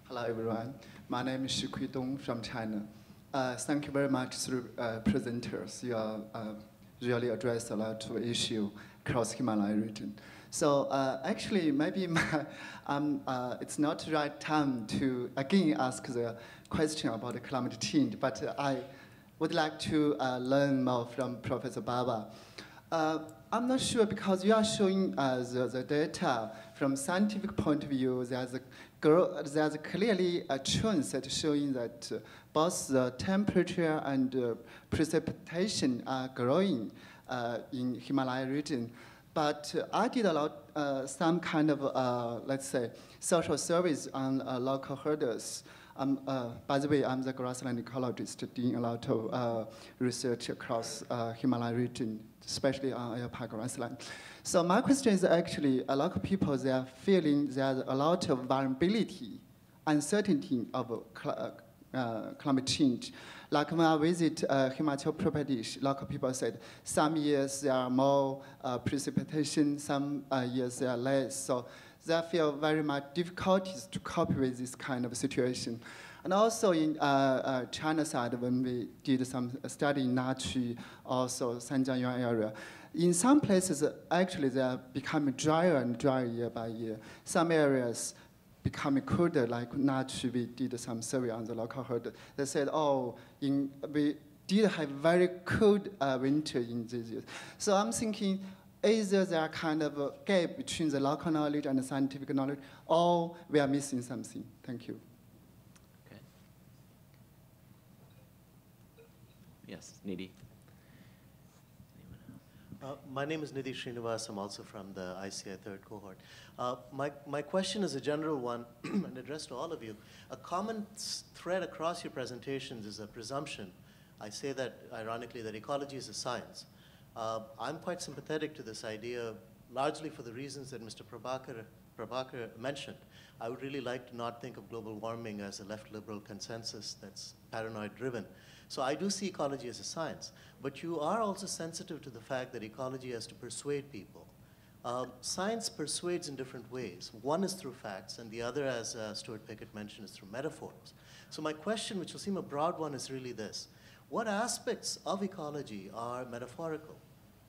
hello, everyone. My name is Shikui Dong from China. Uh, thank you very much through uh, presenters. You are uh, really addressed a lot of issue across Himalaya region. So uh, actually, maybe my, um, uh, it's not the right time to again ask the question about the climate change, but uh, I would like to uh, learn more from Professor Baba. Uh, I'm not sure, because you are showing uh, the, the data from scientific point of view, there's, a grow, there's clearly a trend that showing that uh, both the temperature and uh, precipitation are growing uh, in Himalaya region. But uh, I did a lot, uh, some kind of, uh, let's say, social surveys on uh, local herders. Um, uh, by the way, I'm the grassland ecologist doing a lot of uh, research across uh, Himalaya region, especially on Ayutthaya grassland. So my question is actually, a lot of people, they are feeling there's a lot of variability, uncertainty of cl uh, climate change. Like when I visit uh, Himachal Pradesh, a lot of people said some years there are more uh, precipitation, some uh, years there are less. So they feel very much difficulties to cope with this kind of situation. And also in uh, uh, China side, when we did some study in Nachi, also Sanjiangyuan area, in some places actually they are becoming drier and drier year by year. Some areas becoming colder, like Nachi, we did some survey on the local herd. They said, oh, in, we did have very cold uh, winter in these years. So I'm thinking, either there are kind of a gap between the local knowledge and the scientific knowledge, or we are missing something. Thank you. Okay. Yes, Nidhi. Uh, my name is Nidhi Srinivas. I'm also from the I C I third cohort. Uh, my, my question is a general one and addressed to all of you. A common thread across your presentations is a presumption. I say that, ironically, that ecology is a science. Uh, I'm quite sympathetic to this idea, largely for the reasons that Mister Prabhakar, Prabhakar mentioned. I would really like to not think of global warming as a left liberal consensus that's paranoid driven. So I do see ecology as a science, but you are also sensitive to the fact that ecology has to persuade people. Uh, science persuades in different ways. One is through facts, and the other, as uh, Stuart Pickett mentioned, is through metaphors. So my question, which will seem a broad one, is really this. What aspects of ecology are metaphorical?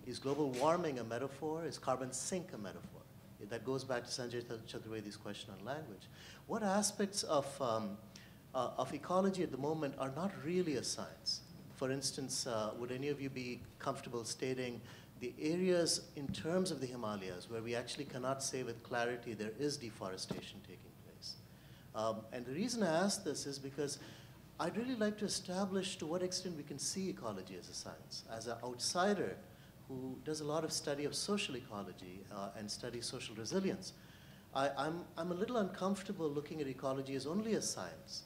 Is global warming a metaphor? Is carbon sink a metaphor? That goes back to Sanjay Chaturvedi's question on language. What aspects of, um, uh, of ecology at the moment are not really a science? For instance, uh, would any of you be comfortable stating the areas in terms of the Himalayas where we actually cannot say with clarity there is deforestation taking place? Um, and the reason I ask this is because I'd really like to establish to what extent we can see ecology as a science. As an outsider, who does a lot of study of social ecology uh, and studies social resilience, I, I'm, I'm a little uncomfortable looking at ecology as only a science.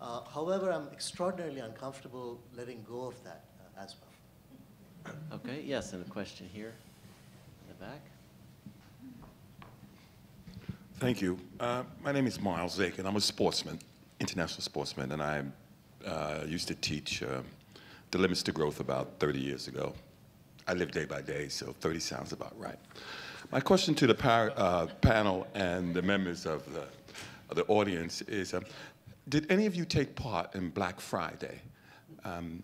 Uh, however, I'm extraordinarily uncomfortable letting go of that uh, as well. Okay, yes, and a question here in the back. Thank you. Uh, my name is Miles Aiken. I'm a sportsman, international sportsman, and I uh, used to teach uh, The Limits to Growth about thirty years ago. I live day by day, so thirty sounds about right. My question to the par uh, panel and the members of the, of the audience is, um, did any of you take part in Black Friday? Um,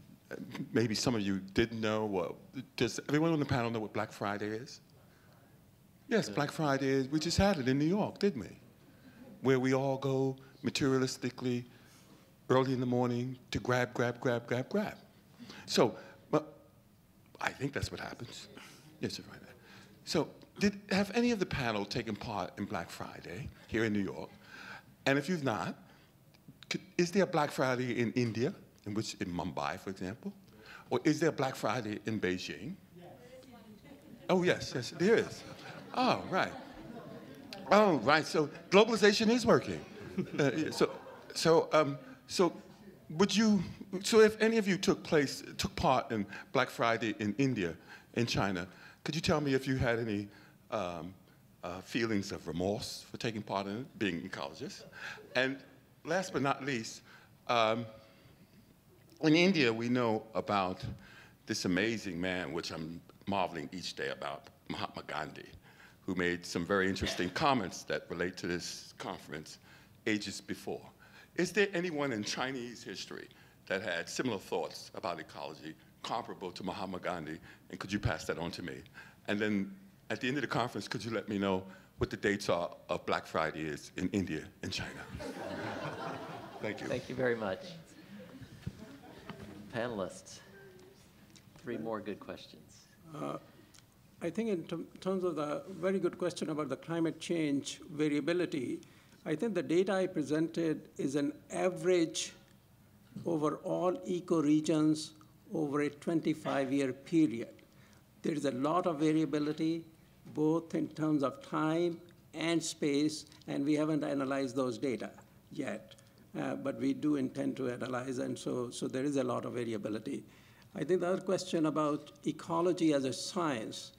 maybe some of you didn't know. What, does everyone on the panel know what Black Friday is? Yes, Black Friday is, we just had it in New York, didn't we? Where we all go materialistically early in the morning to grab, grab, grab, grab, grab. So, but I think that's what happens. Yes, right there. So, did, have any of the panel taken part in Black Friday here in New York? And if you've not, could, is there a Black Friday in India, in which, in Mumbai, for example? Or is there a Black Friday in Beijing? Yes. Oh, yes, yes, there is. Oh, right. Oh, right. So globalization is working. Uh, so, so, um, so, would you? So, if any of you took place, took part in Black Friday in India, in China, could you tell me if you had any um, uh, feelings of remorse for taking part in it, being ecologists? And last but not least, um, in India, we know about this amazing man, which I'm marveling each day about, Mahatma Gandhi, who made some very interesting comments that relate to this conference ages before. Is there anyone in Chinese history that had similar thoughts about ecology comparable to Mahatma Gandhi? And could you pass that on to me? And then at the end of the conference, could you let me know what the dates are of Black Friday is in India and China? Thank you. Thank you very much. Panelists, three more good questions. Uh, I think in terms of the very good question about the climate change variability, I think the data I presented is an average over all ecoregions over a twenty-five year period. There is a lot of variability, both in terms of time and space, and we haven't analyzed those data yet, uh, but we do intend to analyze, and so, so there is a lot of variability. I think the other question about ecology as a science,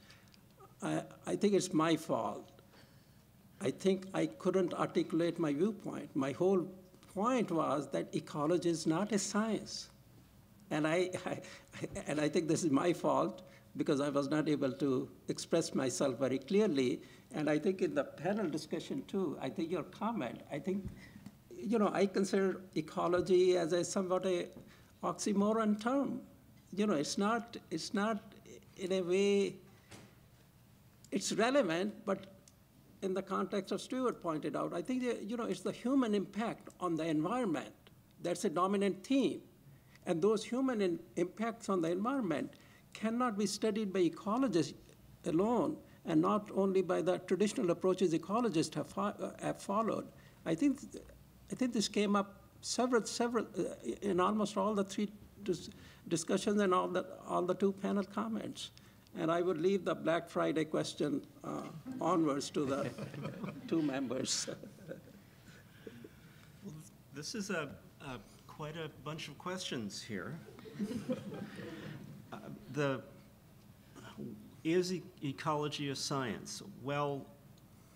I, I think it's my fault. I think I couldn't articulate my viewpoint. My whole point was that ecology is not a science. And I, I, and I think this is my fault because I was not able to express myself very clearly. And I think in the panel discussion too, I think your comment, I think, you know, I consider ecology as a somewhat a oxymoron term. You know, it's not, it's not in a way, it's relevant, but in the context of Stuart pointed out, I think that, you know, it's the human impact on the environment. That's a dominant theme. And those human in impacts on the environment cannot be studied by ecologists alone, and not only by the traditional approaches ecologists have, fo have followed. I think, I think this came up several, several, uh, in almost all the three dis discussions and all the, all the two panel comments. And I would leave the Black Friday question uh, onwards to the two members. Well, this is a, a quite a bunch of questions here. uh, the is e ecology a science? Well,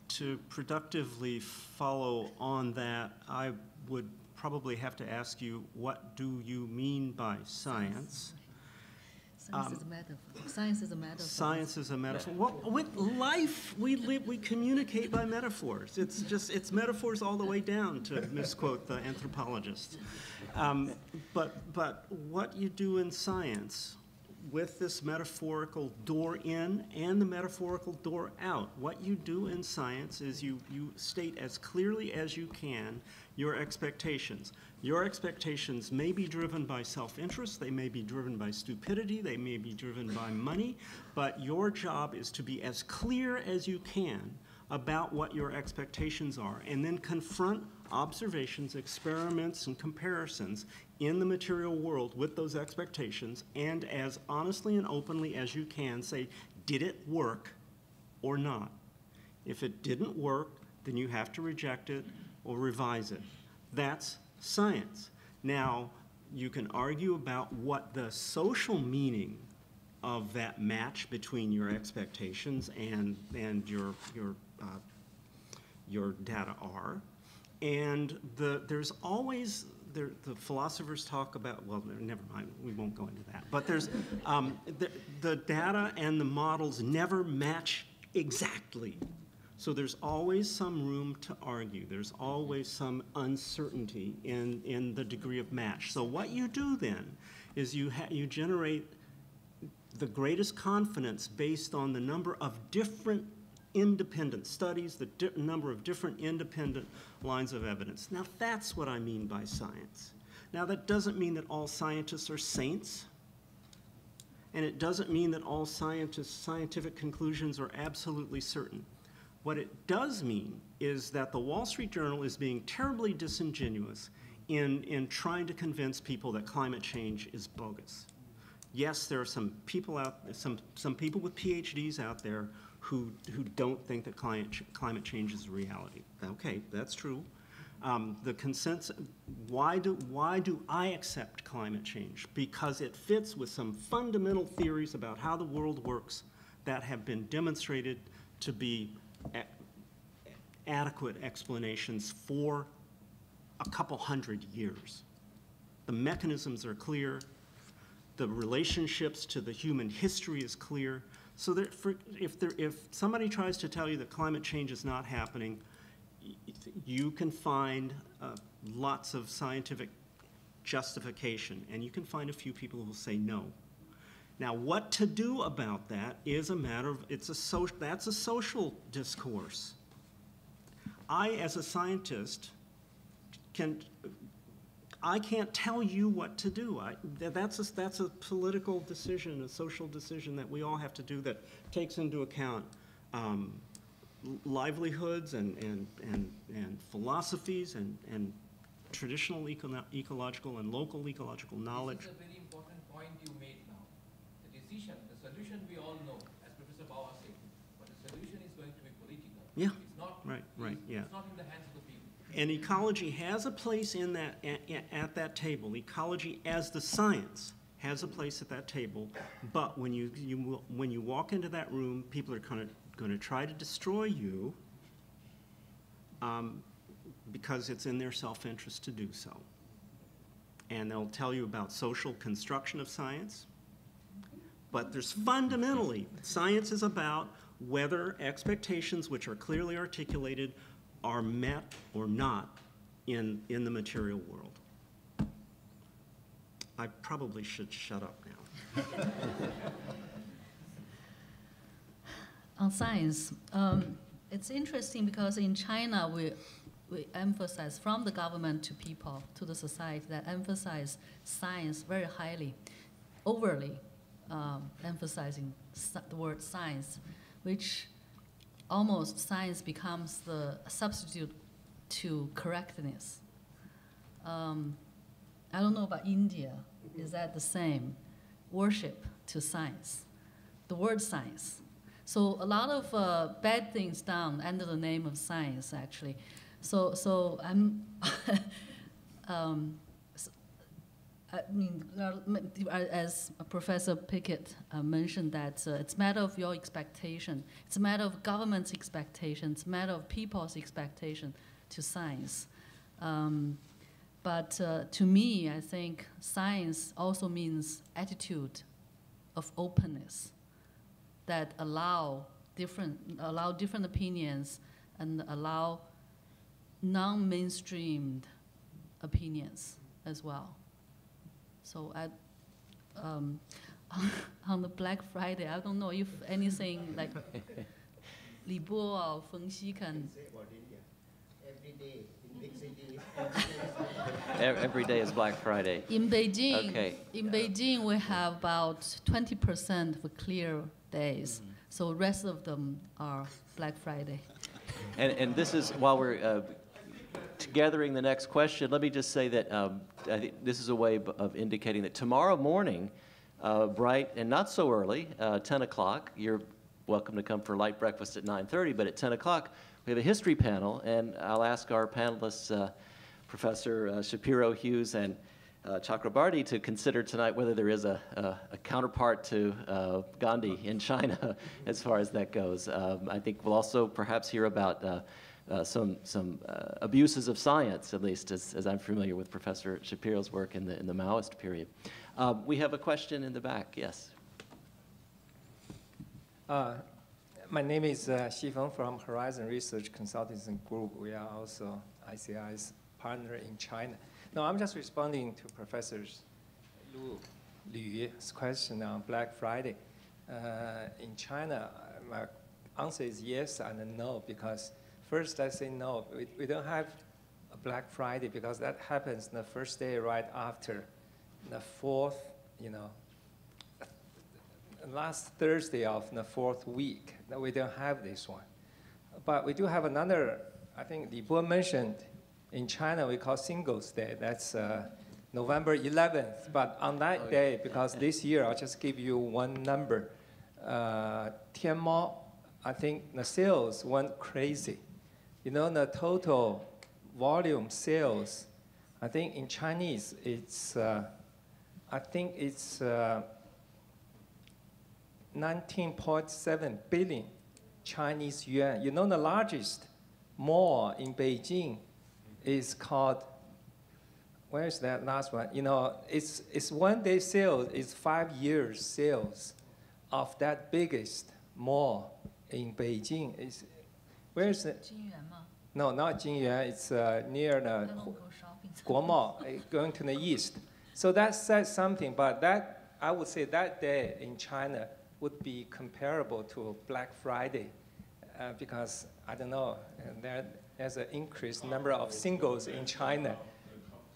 to productively follow on that, I would probably have to ask you, what do you mean by science? Science um, is a metaphor. Science is a metaphor. Science is a metaphor. Well, with life, we live, we communicate by metaphors. It's just, it's metaphors all the way down, to misquote the anthropologist. Um, but, but what you do in science with this metaphorical door in and the metaphorical door out, what you do in science is you, you state as clearly as you can your expectations. Your expectations may be driven by self-interest, they may be driven by stupidity, they may be driven by money, but your job is to be as clear as you can about what your expectations are, and then confront observations, experiments, and comparisons in the material world with those expectations, and as honestly and openly as you can say, did it work or not? If it didn't work, then you have to reject it or revise it. That's science. Now, you can argue about what the social meaning of that match between your expectations and and your your uh, your data are, and the there's always there, the philosophers talk about, well, never mind, we won't go into that. But there's um, the, the data and the models never match exactly. So there's always some room to argue. There's always some uncertainty in, in the degree of match. So what you do then is you, ha you generate the greatest confidence based on the number of different independent studies, the di number of different independent lines of evidence. Now that's what I mean by science. Now that doesn't mean that all scientists are saints. And it doesn't mean that all scientists' scientific conclusions are absolutely certain. What it does mean is that the Wall Street Journal is being terribly disingenuous in, in trying to convince people that climate change is bogus. Yes, there are some people out, some, some people with PhDs out there who, who don't think that climate, ch climate change is a reality. Okay, that's true. Um, the consensus, why do, why do I accept climate change? Because it fits with some fundamental theories about how the world works that have been demonstrated to be A adequate explanations for a couple hundred years. The mechanisms are clear. The relationships to the human history is clear. So that for, if, there, if somebody tries to tell you that climate change is not happening, you can find uh, lots of scientific justification. And you can find a few people who will say no. Now, what to do about that is a matter of, it's a so, that's a social discourse. I, as a scientist, can, I can't tell you what to do. I, that's, a, that's a political decision, a social decision that we all have to do that takes into account um, livelihoods and, and, and, and philosophies and, and traditional eco ecological and local ecological knowledge. This is a very important point you made. The solution we all know, as Professor Bauer said, but the solution is going to be political. Yeah. It's not, right, right, it's, yeah. It's not in the hands of the people. And ecology has a place in that, at, at that table. Ecology as the science has a place at that table. But when you, you, when you walk into that room, people are kind of going to try to destroy you um, because it's in their self-interest to do so. And they'll tell you about social construction of science. But there's fundamentally, science is about whether expectations which are clearly articulated are met or not in, in the material world. I probably should shut up now. On science, um, it's interesting because in China, we, we emphasize from the government to people, to the society, that emphasize science very highly, overly. Um, emphasizing the word science, which almost science becomes the substitute to correctness. Um, I don't know about India. Is that the same? Worship to science, the word science. So a lot of uh, bad things done under the name of science, actually. So, so I'm. um, I mean, as Professor Pickett uh, mentioned, that uh, it's a matter of your expectation. It's a matter of government's expectation. It's a matter of people's expectation to science. Um, but uh, to me, I think science also means attitude of openness that allow different, allow different opinions and allow non-mainstreamed opinions as well. So I, um, on the Black Friday, I don't know if anything like Li Bo or Feng Xi can. Every day in big cities. Every day is Black Friday. In Beijing, okay. in yeah. Beijing we have about twenty percent of clear days. Mm-hmm. So the rest of them are Black Friday. And, and this is while we're. Uh, Gathering the next question, let me just say that um, I think this is a way of indicating that tomorrow morning, uh, bright and not so early, uh, ten o'clock, you're welcome to come for light breakfast at nine thirty, but at ten o'clock, we have a history panel, and I'll ask our panelists, uh, Professor uh, Shapiro Hughes and uh, Chakrabarti to consider tonight whether there is a, a, a counterpart to uh, Gandhi in China as far as that goes. Um, I think we'll also perhaps hear about uh, uh, some, some uh, abuses of science, at least as, as I'm familiar with Professor Shapiro's work in the, in the Maoist period. Uh, we have a question in the back, yes. Uh, my name is uh, Xifeng from Horizon Research Consulting Group. We are also I C I's partner in China. No, I'm just responding to Professor Lu Zhi's question on Black Friday. Uh, in China, my answer is yes and no, because first I say no. We, we don't have a Black Friday because that happens the first day right after the fourth, you know, last Thursday of the fourth week. No, we don't have this one. But we do have another, I think Li Bo mentioned, in China, we call Singles Day. That's uh, November eleventh. But on that oh, day, yeah. because yeah. this year, I'll just give you one number. Uh, Tmall, I think the sales went crazy. You know, the total volume sales, I think in Chinese, it's, uh, I think it's uh, nineteen point seven billion Chinese yuan. You know, the largest mall in Beijing is called, where is that last one? You know, it's, it's one day sales, it's five years sales of that biggest mall in Beijing. It's, where is it? No, not Jingyuan, it's uh, near the Guo Mall, going to the east. So that says something, but that, I would say that day in China would be comparable to Black Friday uh, because, I don't know, and that, there's an increased number of singles in China.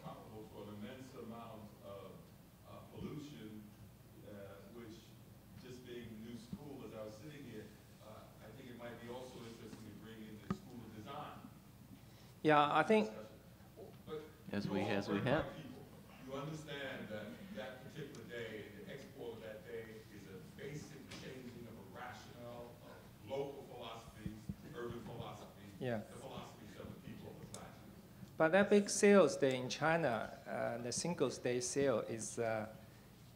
Comparable for an immense amount of uh, pollution, uh, which just being New School, as I was sitting here, uh, I think it might be also interesting to bring in the School of Design. Yeah, I think. But as we as we have. People, you understand that that particular day, the export of that day, is a basic changing of a rationale of local philosophies, urban philosophies. Yeah. But that big sales day in China, uh, the Singles Day sale is uh,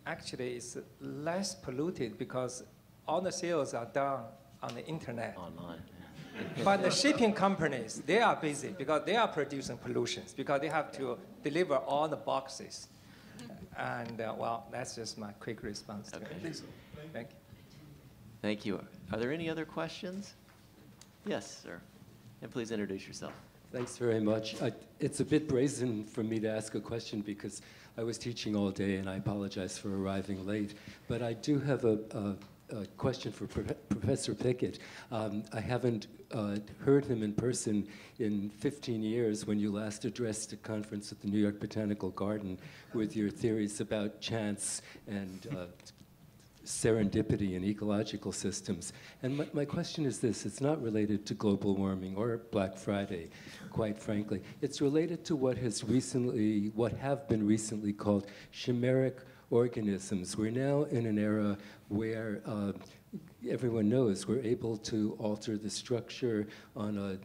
actually is less polluted because all the sales are done on the internet. Online. Yeah. But the shipping companies, they are busy because they are producing pollutions because they have to deliver all the boxes. And uh, well, that's just my quick response to okay. it. Thank you. Thank you. Are there any other questions? Yes, sir. And please introduce yourself. Thanks very much. I, it's a bit brazen for me to ask a question because I was teaching all day and I apologize for arriving late. But I do have a, a, a question for Pro- Professor Pickett. Um, I haven't uh, heard him in person in fifteen years when you last addressed a conference at the New York Botanical Garden with your theories about chance and uh, serendipity in ecological systems. And my, my question is this, it's not related to global warming or Black Friday, quite frankly. It's related to what has recently, what have been recently called chimeric organisms. We're now in an era where uh, everyone knows we're able to alter the structure on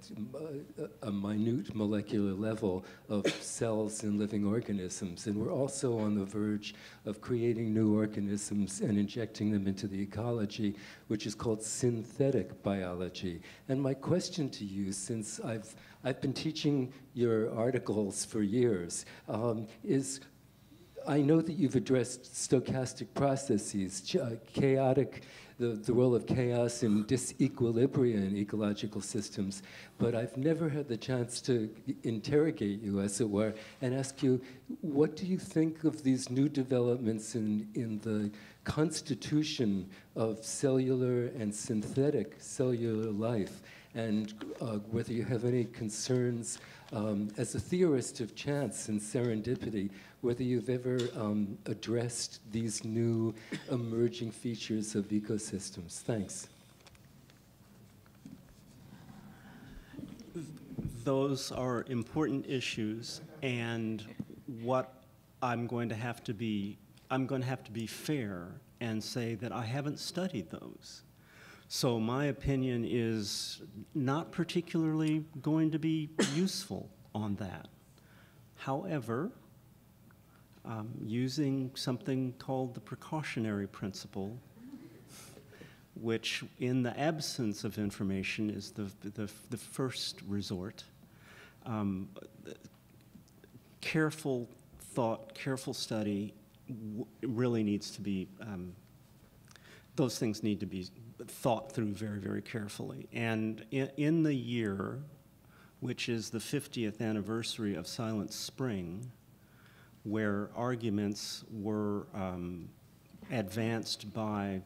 a, a minute molecular level of cells and living organisms. And we're also on the verge of creating new organisms and injecting them into the ecology, which is called synthetic biology. And my question to you, since I've, I've been teaching your articles for years, um, is I know that you've addressed stochastic processes, ch uh, chaotic, the, the role of chaos and disequilibria in ecological systems, but I've never had the chance to interrogate you, as it were, and ask you, what do you think of these new developments in, in the constitution of cellular and synthetic cellular life, and uh, whether you have any concerns um, as a theorist of chance and serendipity, whether you've ever um, addressed these new emerging features of ecosystems. Thanks. Those are important issues, and what I'm going to have to be, I'm going to have to be fair and say that I haven't studied those. So my opinion is not particularly going to be useful on that. However, um, using something called the precautionary principle, which in the absence of information is the, the, the first resort. Um, careful thought, careful study w really needs to be, um, those things need to be thought through very, very carefully. And in, in the year, which is the fiftieth anniversary of Silent Spring, where arguments were um, advanced by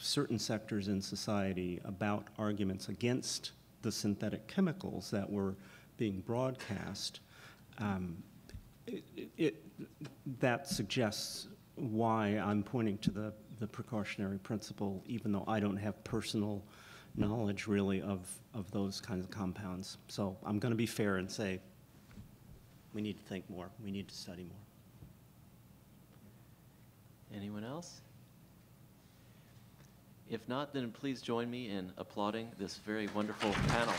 certain sectors in society about arguments against the synthetic chemicals that were being broadcast, um, it, it, that suggests why I'm pointing to the, the precautionary principle, even though I don't have personal knowledge really of, of those kinds of compounds. So I'm going to be fair and say we need to think more, we need to study more. Anyone else? If not, then please join me in applauding this very wonderful panel.